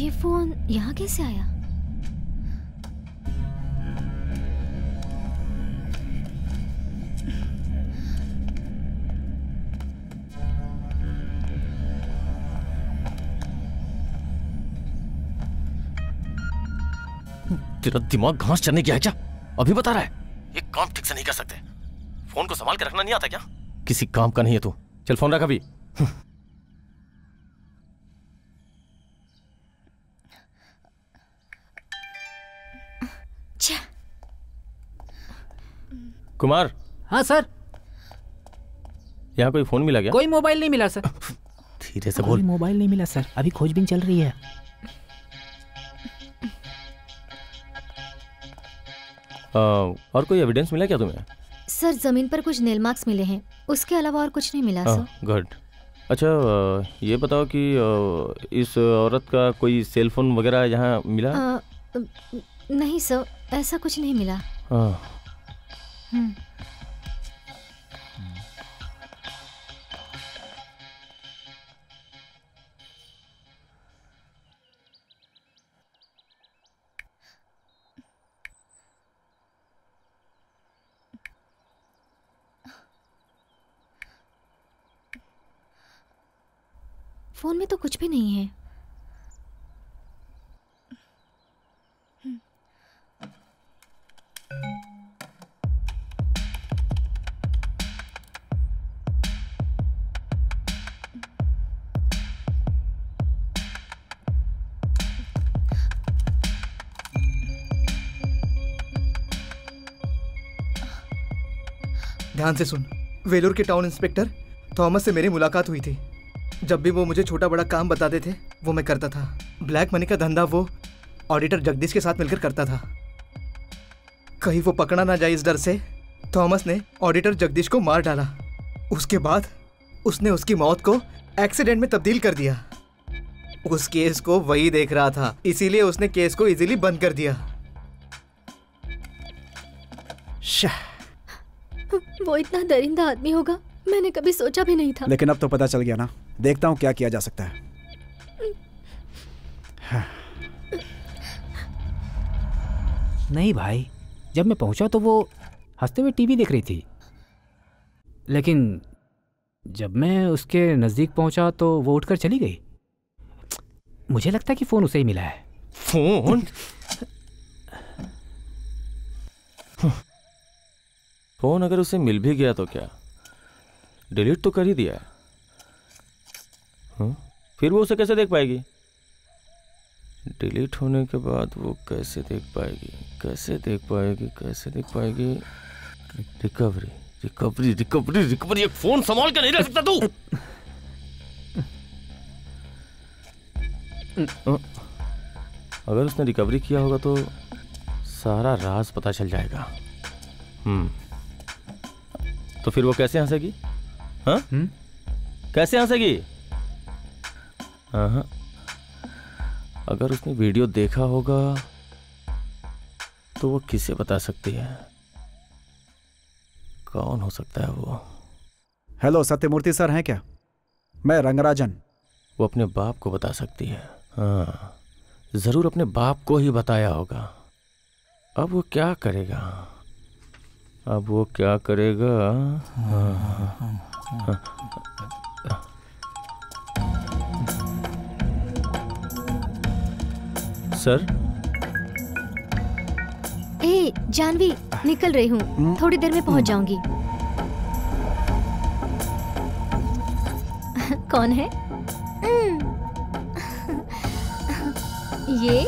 ये फ़ोन यहाँ कैसे आया? तेरा दिमाग घास चढ़ने की है क्या? अभी बता रहा है, ये काम ठीक से नहीं कर सकते। फोन को संभाल के रखना नहीं आता क्या? किसी काम का नहीं है तू। चल फोन रख अभी। कुमार। हाँ सर। यहाँ कोई फोन मिला क्या? कोई मोबाइल नहीं मिला सर। धीरे से बोल। मोबाइल नहीं मिला सर, अभी खोजबीन चल रही है। और कोई एविडेंस मिला क्या तुम्हें? सर जमीन पर कुछ नेल मार्क्स मिले हैं, उसके अलावा और कुछ नहीं मिला सर। गुड। अच्छा ये बताओ कि इस औरत का कोई सेल फोन वगैरह यहाँ मिला? आ, नहीं सर, ऐसा कुछ नहीं मिला। हम्म। फोन में तो कुछ भी नहीं है। ध्यान से सुन, वेलोर के टाउन इंस्पेक्टर थॉमस से मेरी मुलाकात हुई थी। जब भी वो मुझे छोटा बड़ा काम बताते थे वो मैं करता था। ब्लैक मनी का धंधा वो ऑडिटर जगदीश के साथ मिलकर करता था। कहीं वो पकड़ा ना जाए इस डर से थॉमस ने ऑडिटर जगदीश को मार डाला। उसके बाद उसने उसकी मौत को एक्सीडेंट में तब्दील कर दिया। उस केस को वही देख रहा था, इसीलिए उसने केस को इजीली बंद कर दिया। वो इतना दरिंदा आदमी होगा, मैंने कभी सोचा भी नहीं था। लेकिन अब तो पता चल गया ना, देखता हूँ क्या किया जा सकता है। नहीं भाई, जब मैं पहुँचा तो वो हंसते हुए टीवी देख रही थी, लेकिन जब मैं उसके नज़दीक पहुँचा तो वो उठकर चली गई। मुझे लगता है कि फ़ोन उसे ही मिला है। फोन? फ़ोन अगर उसे मिल भी गया तो क्या डिलीट तो कर ही दिया। हाँ फिर वो उसे कैसे देख पाएगी? डिलीट होने के बाद वो कैसे देख पाएगी कैसे देख पाएगी कैसे देख पाएगी? रिकवरी रिकवरी रिकवरी रिकवरी एक फोन संभाल के नहीं रख सकता तू। अगर उसने रिकवरी किया होगा तो सारा राज पता चल जाएगा। हम्म तो फिर वो कैसे हंसेगी? हाँ कैसे हंसेगी? हाँ अगर उसने वीडियो देखा होगा तो वो किसे बता सकती है? कौन हो सकता है वो? हेलो सत्यमूर्ति सर हैं क्या? मैं रंगराजन। वो अपने बाप को बता सकती है। हाँ ज़रूर अपने बाप को ही बताया होगा। अब वो क्या करेगा? अब वो क्या करेगा? हाँ हाँ हाँ सर। ए, जानवी निकल रही हूँ, थोड़ी देर में पहुँच जाऊंगी। कौन है ये?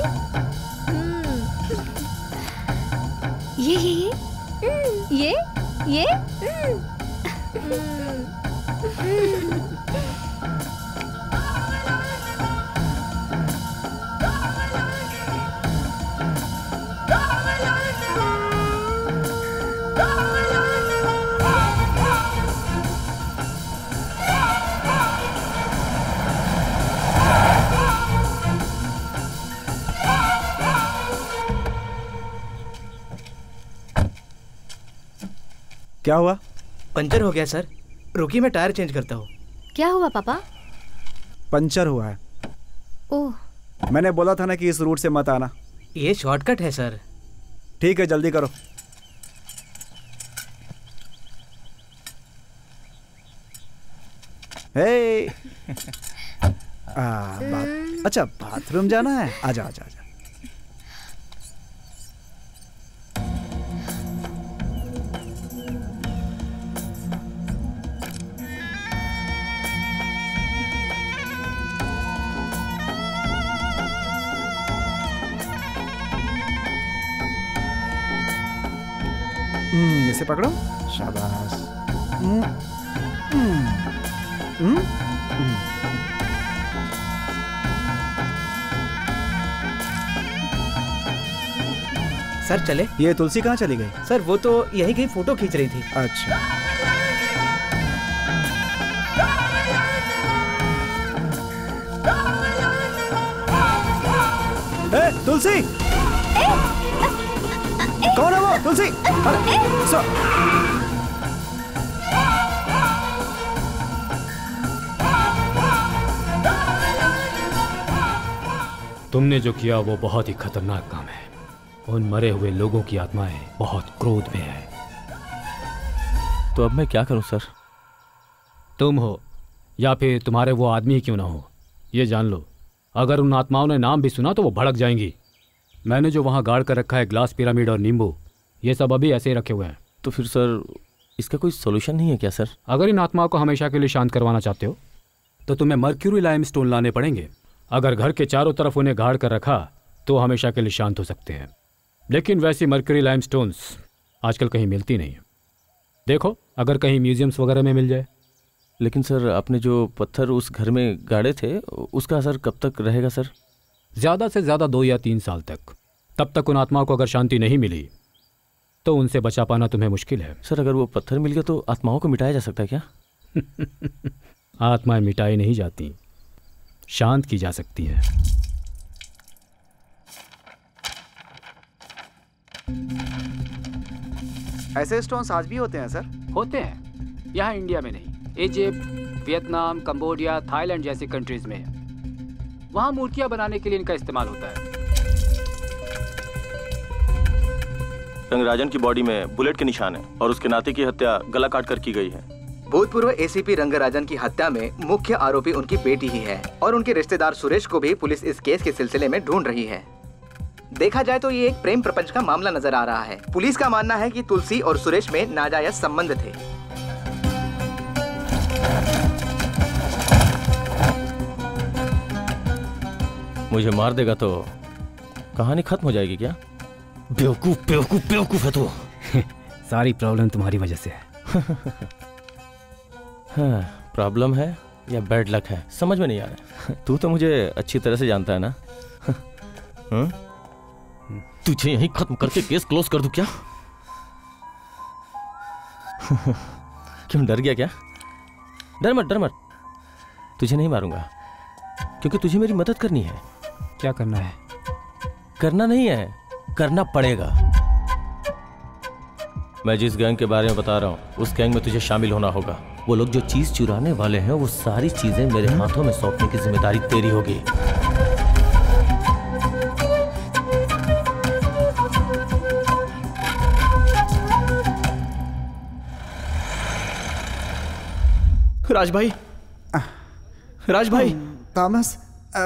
ये ये ये ये, ये? क्या हुआ? पंचर हो गया सर, रुकिए मैं टायर चेंज करता हूँ। क्या हुआ पापा? पंचर हुआ है। ओह मैंने बोला था ना कि इस रूट से मत आना। ये शॉर्टकट है सर। ठीक है जल्दी करो। हे आ, बात, अच्छा बाथरूम जाना है, आजा आजा आजा। इसे पकड़ो, शाबाश। हम्म हम्म हम्म सर चले। ये तुलसी कहाँ चली गई? सर वो तो यही कहीं फोटो खींच रही थी। अच्छा ए, तुलसी ए, ए, कौन है वो? तुलसी अरे सो तुमने जो किया वो बहुत ही खतरनाक काम है। उन मरे हुए लोगों की आत्माएं बहुत क्रोध में है। तो अब मैं क्या करूं सर? तुम हो या फिर तुम्हारे वो आदमी क्यों ना हो, ये जान लो अगर उन आत्माओं ने नाम भी सुना तो वो भड़क जाएंगी। मैंने जो वहां गाड़ कर रखा है ग्लास पिरामिड और नींबू, ये सब अभी ऐसे ही रखे हुए हैं। तो फिर सर इसका कोई सोल्यूशन नहीं है क्या सर? अगर इन आत्माओं को हमेशा के लिए शांत करवाना चाहते हो तो तुम्हें मर्क्यूरी लाइम स्टोन लाने पड़ेंगे। अगर घर के चारों तरफ उन्हें गाड़ कर रखा तो हमेशा के लिए शांत हो सकते हैं, लेकिन वैसी मर्करी लाइमस्टोन्स आजकल कहीं मिलती नहीं है। देखो अगर कहीं म्यूजियम्स वगैरह में मिल जाए। लेकिन सर आपने जो पत्थर उस घर में गाड़े थे उसका असर कब तक रहेगा सर? ज़्यादा से ज़्यादा दो या तीन साल तक। तब तक उन आत्माओं को अगर शांति नहीं मिली तो उनसे बचा पाना तुम्हें मुश्किल है। सर अगर वो पत्थर मिल गया तो आत्माओं को मिटाया जा सकता है क्या? आत्माएँ मिटाई नहीं जाती, शांत की जा सकती है। ऐसे स्टोन्स आज भी होते हैं सर? होते हैं, यहाँ इंडिया में नहीं, इजिप्ट, वियतनाम, कंबोडिया, थाईलैंड जैसी कंट्रीज में। वहाँ मूर्तियाँ बनाने के लिए इनका इस्तेमाल होता है। रंगराजन की बॉडी में बुलेट के निशान हैं और उसके नाती की हत्या गला काट कर की गई है। भूतपूर्व एसीपी रंगराजन की हत्या में मुख्य आरोपी उनकी बेटी ही है और उनके रिश्तेदार सुरेश को भी पुलिस इस केस के सिलसिले में ढूंढ रही है। देखा जाए तो ये एक प्रेम प्रपंच का मामला नजर आ रहा है। पुलिस का मानना है कि तुलसी और सुरेश में नाजायज संबंध थे। मुझे मार देगा तो कहानी खत्म हो जाएगी क्या? बेवकूफ बेवकूफ बेवकूफ है तो। सारी प्रॉब्लम तुम्हारी वजह से है। हाँ, प्रॉब्लम है या बैड लक है समझ में नहीं आ रहा। तू तो मुझे अच्छी तरह से जानता है ना। हाँ? तुझे यहीं खत्म करके केस क्लोज कर दूं क्या? क्यों डर गया क्या? डर मत डर मत, तुझे नहीं मारूंगा क्योंकि तुझे मेरी मदद करनी है। क्या करना है? करना नहीं है, करना पड़ेगा। मैं जिस गैंग के बारे में बता रहा हूँ उस गैंग में तुझे शामिल होना होगा। वो लोग जो चीज चुराने वाले हैं वो सारी चीजें मेरे हाथों में सौंपने की जिम्मेदारी तेरी होगी। राज भाई, राज भाई। थॉमस,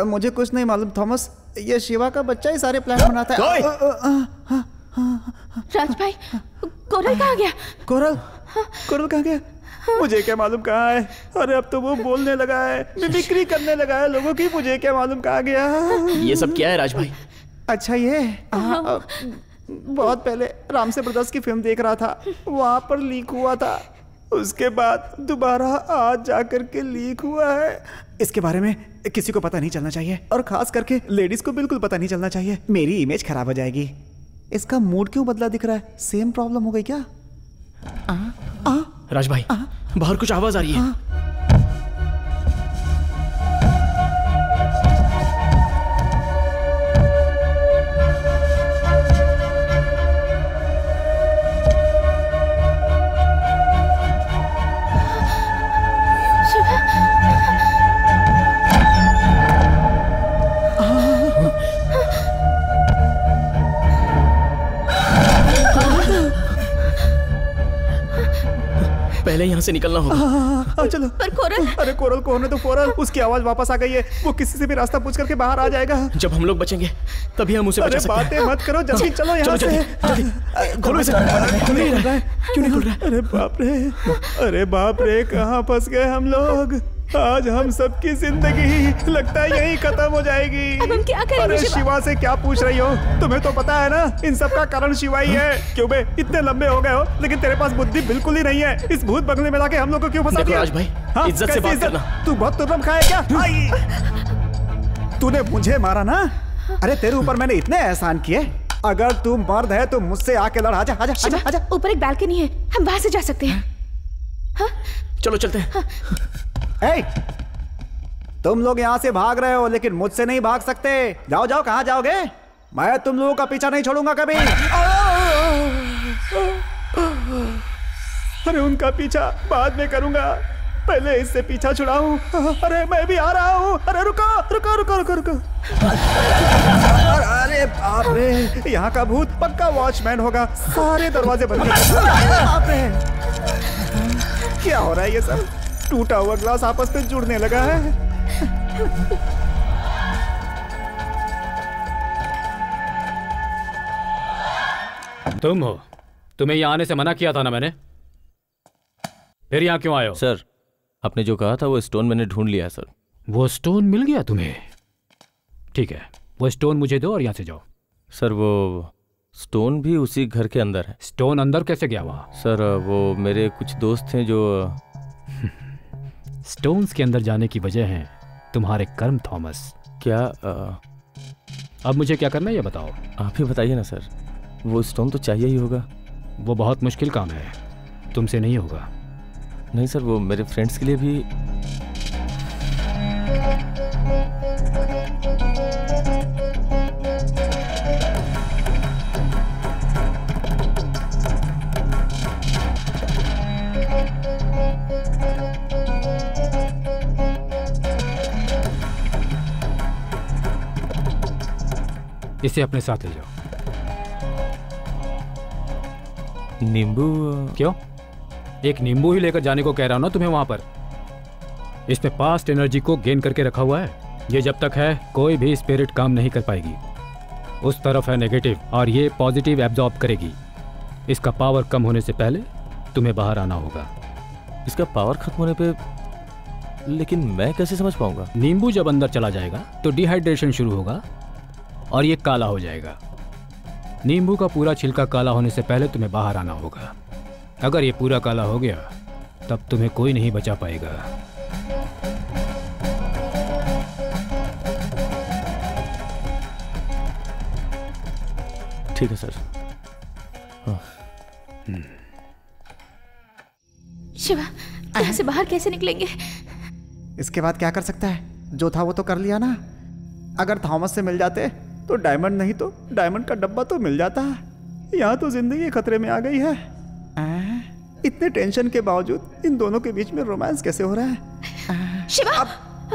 मुझे कुछ नहीं मालूम थॉमस, ये शिवा का बच्चा ही सारे प्लान बनाता है। राज भाई, कोरल कहाँ गया? कोरल कोरल कहाँ गया? मुझे क्या मालूम कहाँ है। अरे अब तो वो बोलने लगा है, बिक्री करने लगा है लोगों की। मुझे क्या मालूम कहाँ गया। ये सब क्या है राज भाई? अच्छा ये बहुत पहले राम से ब्रदर्स की फिल्म देख रहा था, वहाँ पर लीक हुआ था, उसके बाद दोबारा आज जाकर के लीक हुआ है। इसके बारे में किसी को पता नहीं चलना चाहिए और खास करके लेडीज को बिल्कुल पता नहीं चलना चाहिए, मेरी इमेज खराब हो जाएगी। इसका मूड क्यों बदला दिख रहा है? सेम प्रॉब्लम हो गई क्या? आ, आ, राज भाई आ, बाहर कुछ आवाज आ रही है। आ, पहले यहाँ से निकलना होगा। चलो। पर कोरल। अरे कोरल को होने तो कोरल, उसकी आवाज वापस आ गई है, वो किसी से भी रास्ता पूछ करके बाहर आ जाएगा। जब हम लोग बचेंगे तभी हम उसे बचा सकते हैं। बातें मत करो, जल्दी चलो यहाँ से। खोलो इसे। क्यों नहीं खुल रहा है? अरे बाप रे, अरे बाप रे, कहाँ फंस गए हम लोग। आज हम सबकी जिंदगी लगता है यही खत्म हो जाएगी। अब हम क्या करेंगे? अरे शिवा से क्या पूछ रही हो, तुम्हें तो पता है ना इन सब का कारण शिवा ही है। क्यों बे इतने लंबे हो गए हो लेकिन तेरे पास बुद्धि बिल्कुल ही नहीं है। इस भूत बंगले में लाके हम लोग को क्यों फंसा दिया? राज भाई हाँ, इज्जत से बात करना। तू बहुत तुरम खाए क्या? तूने मुझे मारा ना, अरे तेरे ऊपर मैंने इतने एहसान किए। अगर तू मर्द है तो मुझसे आके लड़। आजा आजा आजा आजा। ऊपर एक बालकनी है, हम वहां से जा सकते हैं। चलो चलते हैं। Hey, तुम लोग यहाँ से भाग रहे हो लेकिन मुझसे नहीं भाग सकते। जाओ जाओ। कहाँ जाओगे? मैं तुम लोगों का पीछा नहीं छोड़ूंगा कभी। अरे उनका पीछा बाद में करूंगा, पहले इससे पीछा छुड़ाऊं। अरे मैं भी आ रहा हूँ। अरे रुको रुको रुको रुको रुको। अरे बाप रे, यहाँ का भूत पक्का वॉचमैन होगा, सारे दरवाजे बंद। बाप रे, क्या हो रहा है ये सब? टूटा हुआ ग्लास आपस में जुड़ने लगा है। तुम हो, तुम्हें यहाँ आने से मना किया था ना मैंने, फिर यहाँ क्यों आए हो? सर आपने जो कहा था वो स्टोन मैंने ढूंढ लिया है सर। वो स्टोन मिल गया तुम्हें? ठीक है, वो स्टोन मुझे दो और यहाँ से जाओ। सर वो स्टोन भी उसी घर के अंदर है। स्टोन अंदर कैसे गया वहाँ? सर वो मेरे कुछ दोस्त हैं जो स्टोन्स के अंदर जाने की वजह हैं तुम्हारे कर्म थॉमस। क्या आ... अब मुझे क्या करना है ये बताओ। आप ही बताइए ना सर, वो स्टोन तो चाहिए ही होगा। वो बहुत मुश्किल काम है, तुमसे नहीं होगा। नहीं सर, वो मेरे फ्रेंड्स के लिए भी। इसे अपने साथ ले जाओ। नींबू? क्यों, एक नींबू ही लेकर जाने को कह रहा हूं ना तुम्हें वहां पर। इसमें पास्ट एनर्जी को गेन करके रखा हुआ है, ये जब तक है कोई भी स्पिरिट काम नहीं कर पाएगी। उस तरफ है नेगेटिव और ये पॉजिटिव एब्जॉर्ब करेगी। इसका पावर कम होने से पहले तुम्हें बाहर आना होगा। इसका पावर खत्म होने पे लेकिन मैं कैसे समझ पाऊंगा? नींबू जब अंदर चला जाएगा तो डिहाइड्रेशन शुरू होगा और ये काला हो जाएगा। नींबू का पूरा छिलका काला होने से पहले तुम्हें बाहर आना होगा। अगर ये पूरा काला हो गया तब तुम्हें कोई नहीं बचा पाएगा। ठीक है सर। हाँ। शिवा, यहाँ से बाहर कैसे निकलेंगे? इसके बाद क्या कर सकता है? जो था वो तो कर लिया ना। अगर थॉमस से मिल जाते तो डायमंड, नहीं तो डायमंड का डब्बा तो मिल जाता। यहाँ तो जिंदगी खतरे में आ गई है। आ, इतने टेंशन के बावजूद इन दोनों के बीच में रोमांस कैसे हो रहा है? आ, शिवा,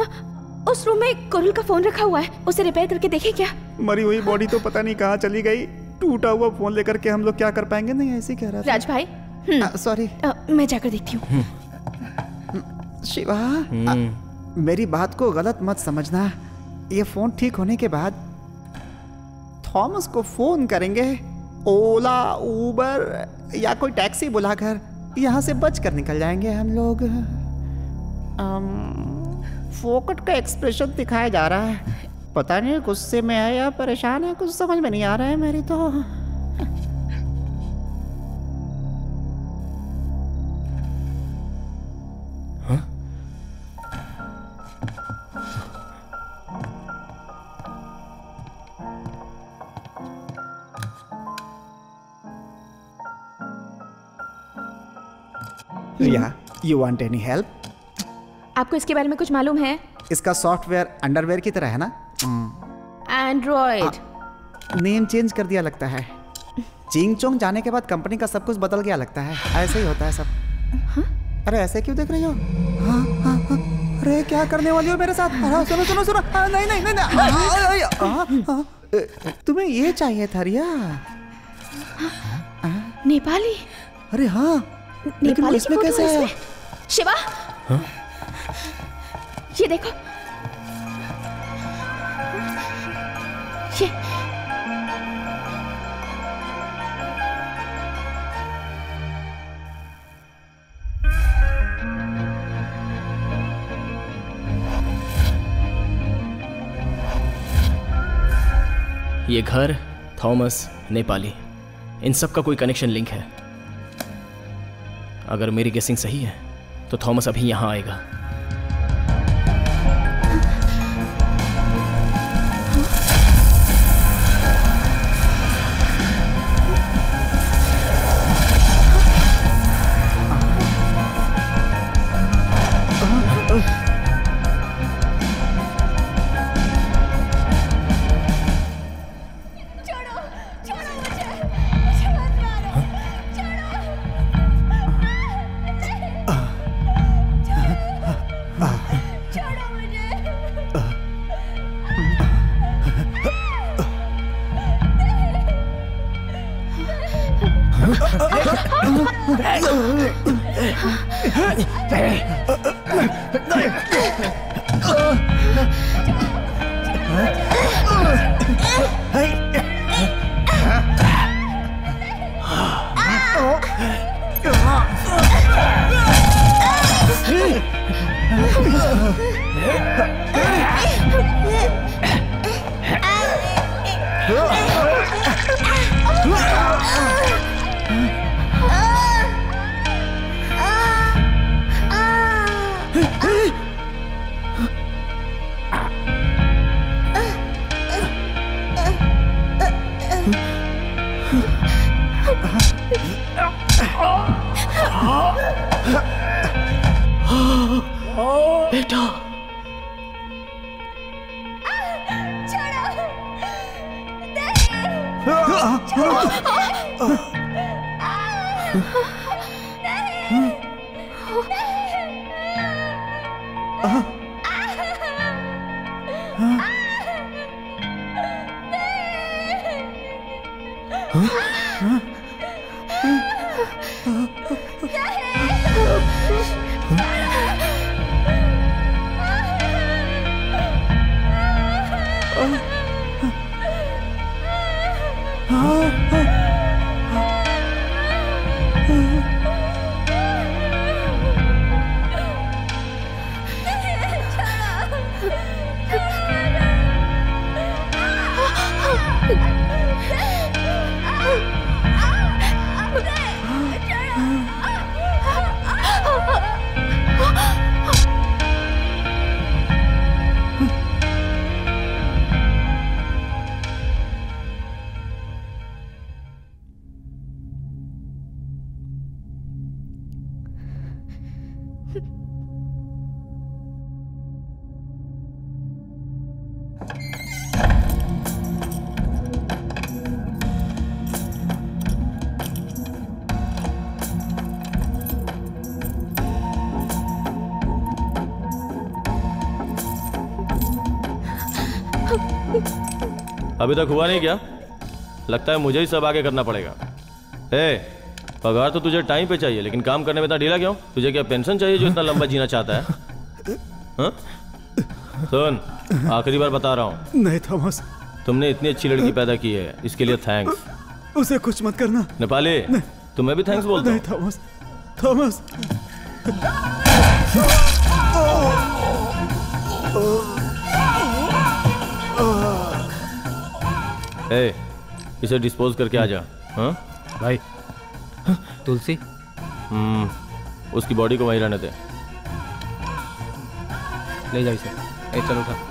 अब उस रूम में कोरल का फोन रखा हुआ है, उसे रिपेयर करके देखें क्या? मरी हुई बॉडी तो पता नहीं कहाँ चली गई। टूटा हुआ फोन लेकर के हम लोग क्या कर पाएंगे? नहीं, ऐसे कह रहा था राज भाई। सॉरी, मैं जाकर देखती हूँ। शिवा, आ, मेरी बात को गलत मत समझना। ये फोन ठीक होने के बाद थॉमस को फोन करेंगे, ओला उबर या कोई टैक्सी बुलाकर यहाँ से बचकर निकल जाएंगे हम लोग। फोकट का एक्सप्रेशन दिखाया जा रहा है, पता नहीं गुस्से में है या परेशान है, कुछ समझ में नहीं आ रहा है मेरी तो। Riya, you want any help? आपको इसके बारे में कुछ मालूम है? इसका सॉफ्टवेयर अंडरवेयर की तरह है ना। एंड्रॉइड। नेम चेंज कर दिया लगता है। चिंग चोंग जाने के बाद कंपनी का सब कुछ बदल गया लगता है। ऐसे ही होता है सब। हाँ? अरे ऐसे क्यों देख रही हो? हाँ, हाँ, हाँ। अरे क्या करने वाली हो मेरे साथ? हाँ, सुनो सुनो सुनो। हाँ, नहीं नहीं, नहीं, नहीं। हाँ, हाँ, हाँ। तुम्हें ये चाहिए था रिया? नेपाली? अरे हाँ, लेकिन इसमें कैसे आया? शिवा, हाँ? ये देखो, ये ये घर, थॉमस, नेपाली, इन सब का कोई कनेक्शन लिंक है। अगर मेरी गेसिंग सही है तो थॉमस अभी यहाँ आएगा। अभी तक हुआ नहीं क्या? लगता है मुझे ही सब आगे करना पड़ेगा। ए, पगार तो तुझे टाइम पे चाहिए, लेकिन काम करने में इतना ढीला क्यों? तुझे क्या पेंशन चाहिए जो इतना लंबा जीना चाहता है? हा? सुन, आखिरी बार बता रहा हूँ। नहीं थॉमस, तुमने इतनी अच्छी लड़की पैदा की है, इसके लिए थैंक्स। उसे कुछ मत करना। नेपाली, तुम्हें भी थैंक्स बोलता हूं। नहीं थॉमस, थॉमस। ए, इसे डिस्पोज करके आ जा। हाँ भाई, तुलसी उसकी बॉडी को वहीं रहने दे। ले जाओ इसे। ए, चलो उठा।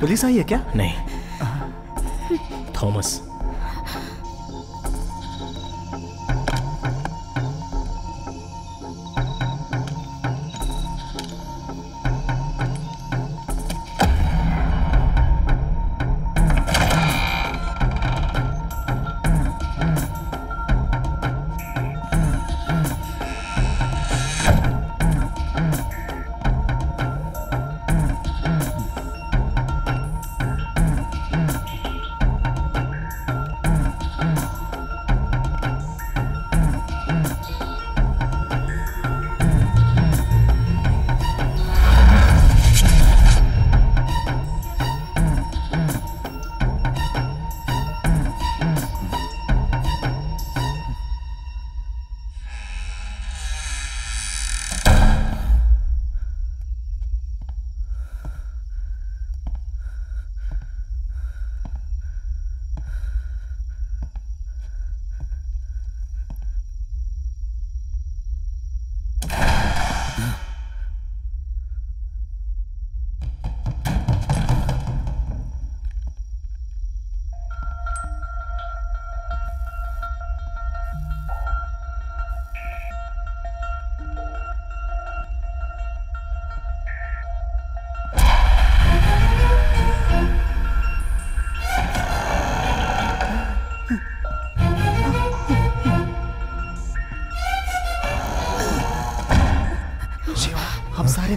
पुलिस आई है क्या? नहीं थॉमस,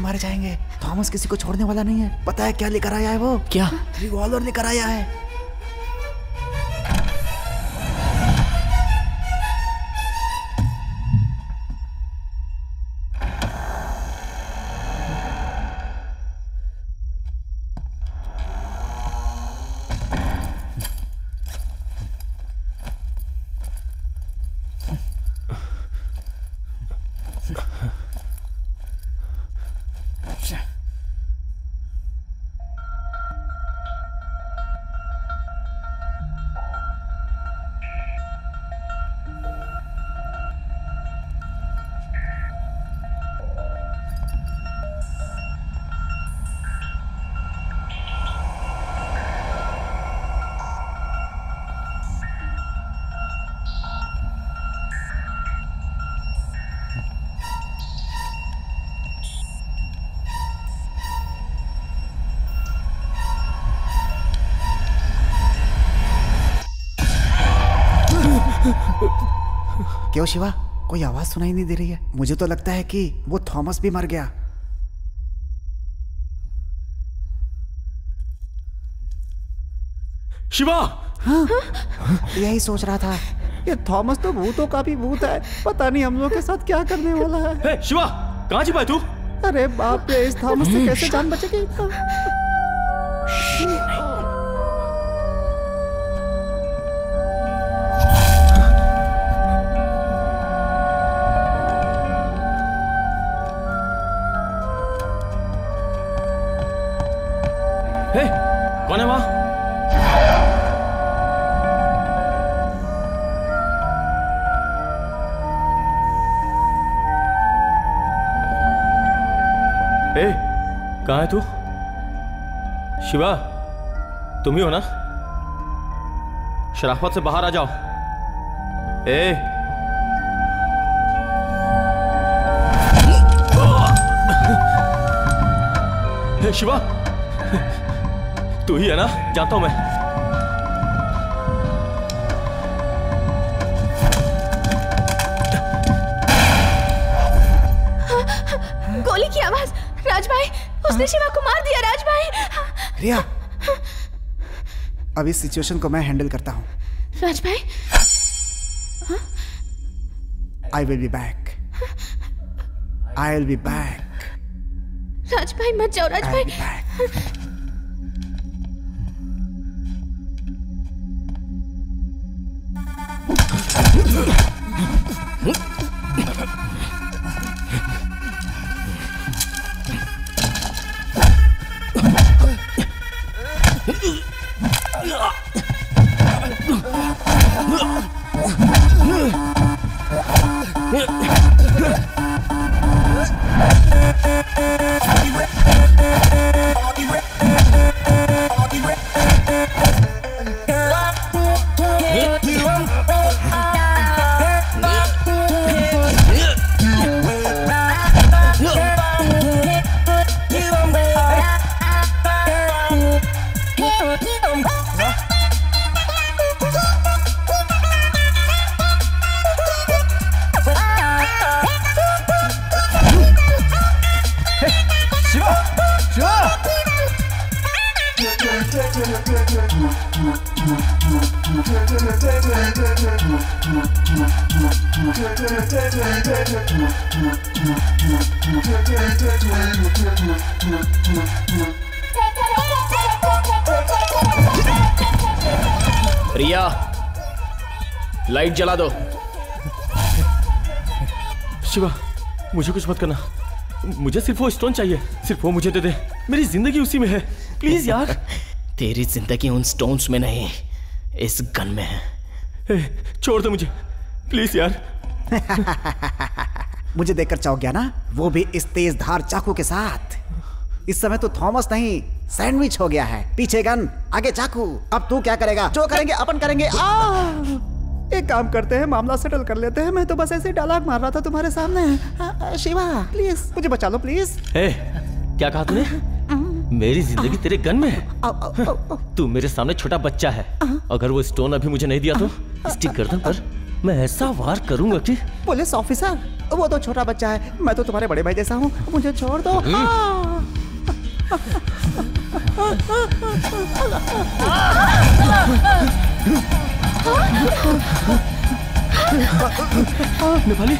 मारे जाएंगे। थॉमस किसी को छोड़ने वाला नहीं है। पता है क्या लेकर आया है वो? क्या? रिवॉल्वर लेकर आया है। क्यों शिवा, कोई आवाज सुनाई नहीं दे रही है? मुझे तो लगता है कि वो थॉमस भी मर गया। शिवा! हाँ? यही सोच रहा था। ये थॉमस तो भूतों का भी भूत है, पता नहीं हम लोग के साथ क्या करने वाला है। ए, शिवा कहाँ छिपा है तू? अरे बाप रे, इस थॉमस से कैसे जान बचेगी? कौन है वहां? ए, कहाँ है तू? शिवा तुम ही हो ना? शराफत से बाहर आ जाओ। ए ए शिवा तू ही है ना? जाता हूं मैं। गोली की आवाज। राज भाई, उसने शिवा को मार दिया। राज भाई, रिया अब इस सिचुएशन को मैं हैंडल करता हूं। राज भाई I will be back, I will be back. Raj भाई मत जाओ। राज भाई रिया, लाइट जला दो। शिवा मुझे कुछ मत करना, मुझे सिर्फ वो स्टोन चाहिए, सिर्फ वो मुझे दे दे, मेरी जिंदगी उसी में है, प्लीज यार। तेरी जिंदगी उन स्टोन्स में नहीं, इस गन में है। ए, छोड़ दो मुझे प्लीज यार। मुझे देखकर चौंक गया ना, वो भी इस तेज धार चाकू के साथ। इस समय तो थॉमस नहीं सैंडविच हो गया है, पीछे गन आगे चाकू। अब तू क्या करेगा? जो करेंगे अपन करेंगे। आ! एक काम करते हैं, मामला सेटल कर लेते हैं। मैं तो बस ऐसे डायलॉग मार रहा था तुम्हारे सामने। शिवा प्लीज मुझे बचा लो प्लीज। ए, क्या कहा तूने? मेरी जिंदगी तेरे गन में है, तू मेरे सामने छोटा बच्चा है। अगर वो स्टोन अभी मुझे नहीं दिया तो इसकी गर्दन पर मैं ऐसा वार करूंगा कि पुलिस ऑफिसर। वो तो छोटा बच्चा है, मैं तो तुम्हारे बड़े भाई जैसा हूँ, मुझे छोड़ दो। नेपाली,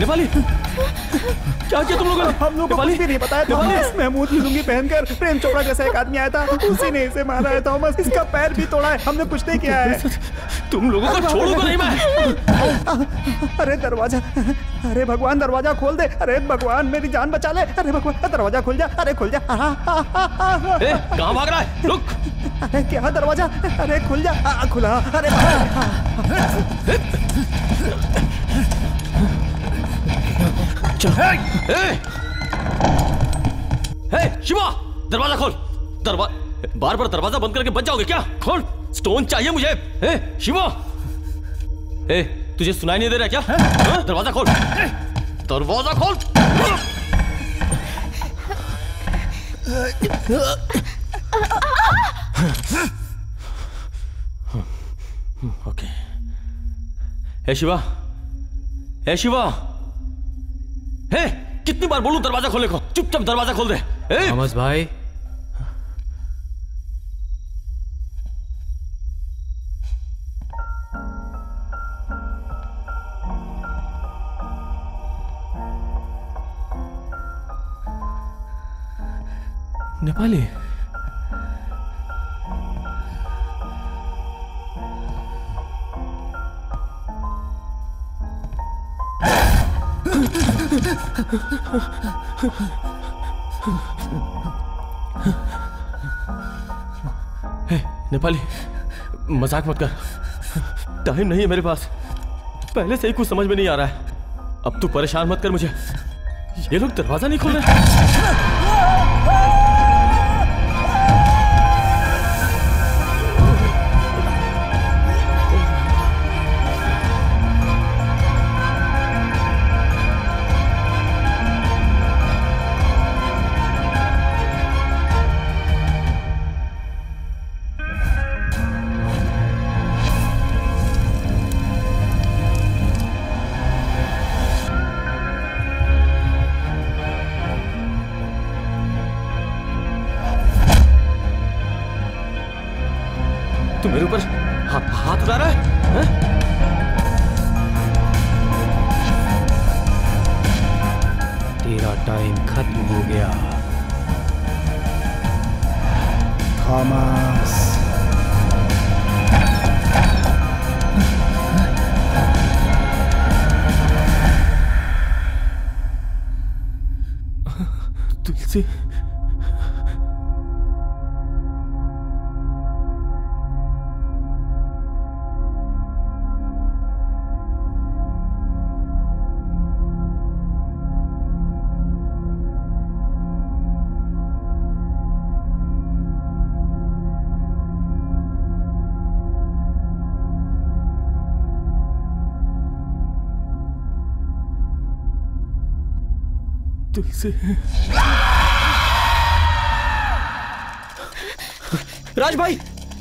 नेपाली क्या किया तुम लोगों ने? हम लोगों को कुछ भी नहीं बताया। थॉमस महमूद की लुंगी पहनकर प्रेम चोपड़ा जैसा एक आदमी आया था, उसी ने इसे मारा है। थॉमस इसका पैर भी तोड़ा है, हमने कुछ नहीं किया है। तुम लोगों को छोड़ूंगा नहीं मैं। अरे दरवाजा, अरे भगवान दरवाजा खोल दे, अरे भगवान मेरी जान बचा ले, अरे भगवान दरवाजा खुल जा, अरे खुल जा। कहाँ भाग रहा है? रुक, अरे क्या दरवाजा, अरे खुल जा, खुला। अरे शिवा दरवाजा खोल। दरवा बार बार दरवाजा बंद करके बच जाओगे क्या? खोल, स्टोन चाहिए मुझे। ए, शिवा ए, तुझे सुनाई नहीं दे रहा क्या? हा? दरवाजा खोल, दरवाजा खोल। ओके। हे शिवा, हे शिवा, हे कितनी बार बोलूं दरवाजा खोलने को? चुपचाप दरवाजा खोल दे। थॉमस भाई नेपाली? हे नेपाली, मजाक मत कर। टाइम नहीं है मेरे पास, पहले से ही कुछ समझ में नहीं आ रहा है। अब तू परेशान मत कर मुझे। ये लोग दरवाजा नहीं खोल रहे। राज भाई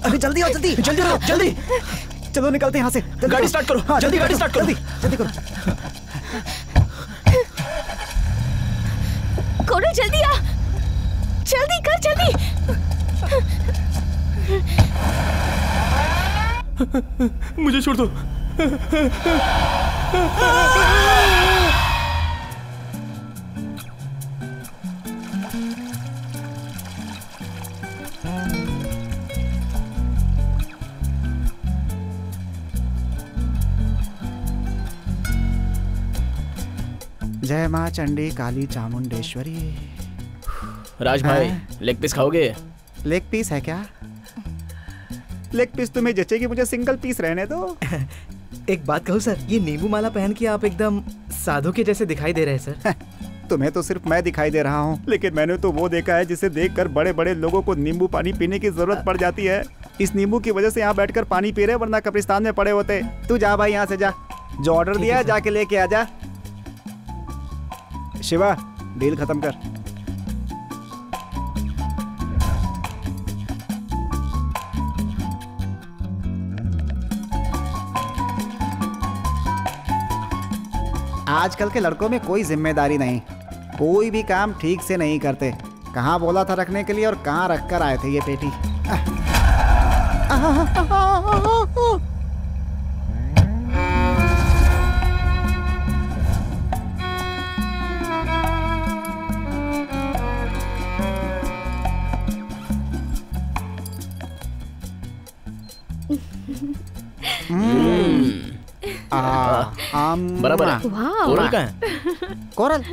अरे जल्दी आओ, जल्दी जल्दी आओ, जल्दी चलो निकलते हैं यहाँ से। गाड़ी स्टार्ट करो। हाँ, जल्दी गाड़ी स्टार्ट करो, जल्दी जल्दी करो करो जल्दी आ, जल्दी कर, जल्दी। मुझे छोड़ दो। जय माँ चंडी काली चामुंडेश्वरी। राज भाई लेग पीस खाओगे? लेग पीस है क्या? लेग पीस तुम्हें जचेगी, मुझे सिंगल पीस रहने दो। एक बात कहूँ सर, ये नींबू माला पहन के आप एकदम साधु के जैसे दिखाई दे रहे हैं सर। तुम्हें तो सिर्फ मैं दिखाई दे रहा हूँ, लेकिन मैंने तो वो देखा है जिसे देखकर बड़े बड़े लोगों को नींबू पानी पीने की जरूरत पड़ जाती है। इस नींबू की वजह से यहाँ बैठकर पानी पी रहे, वरना कब्रिस्तान में पड़े होते। तू जा भाई यहाँ से जा, जो ऑर्डर दिया है जाके लेके आ जा। शिवा डील खत्म कर। आजकल के लड़कों में कोई जिम्मेदारी नहीं, कोई भी काम ठीक से नहीं करते। कहाँ बोला था रखने के लिए और कहाँ रखकर आए थे ये पेटी। बराबर है। कोरल कहाँ है? कोरल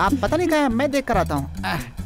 आप पता नहीं कहाँ है, मैं देख कर आता हूँ।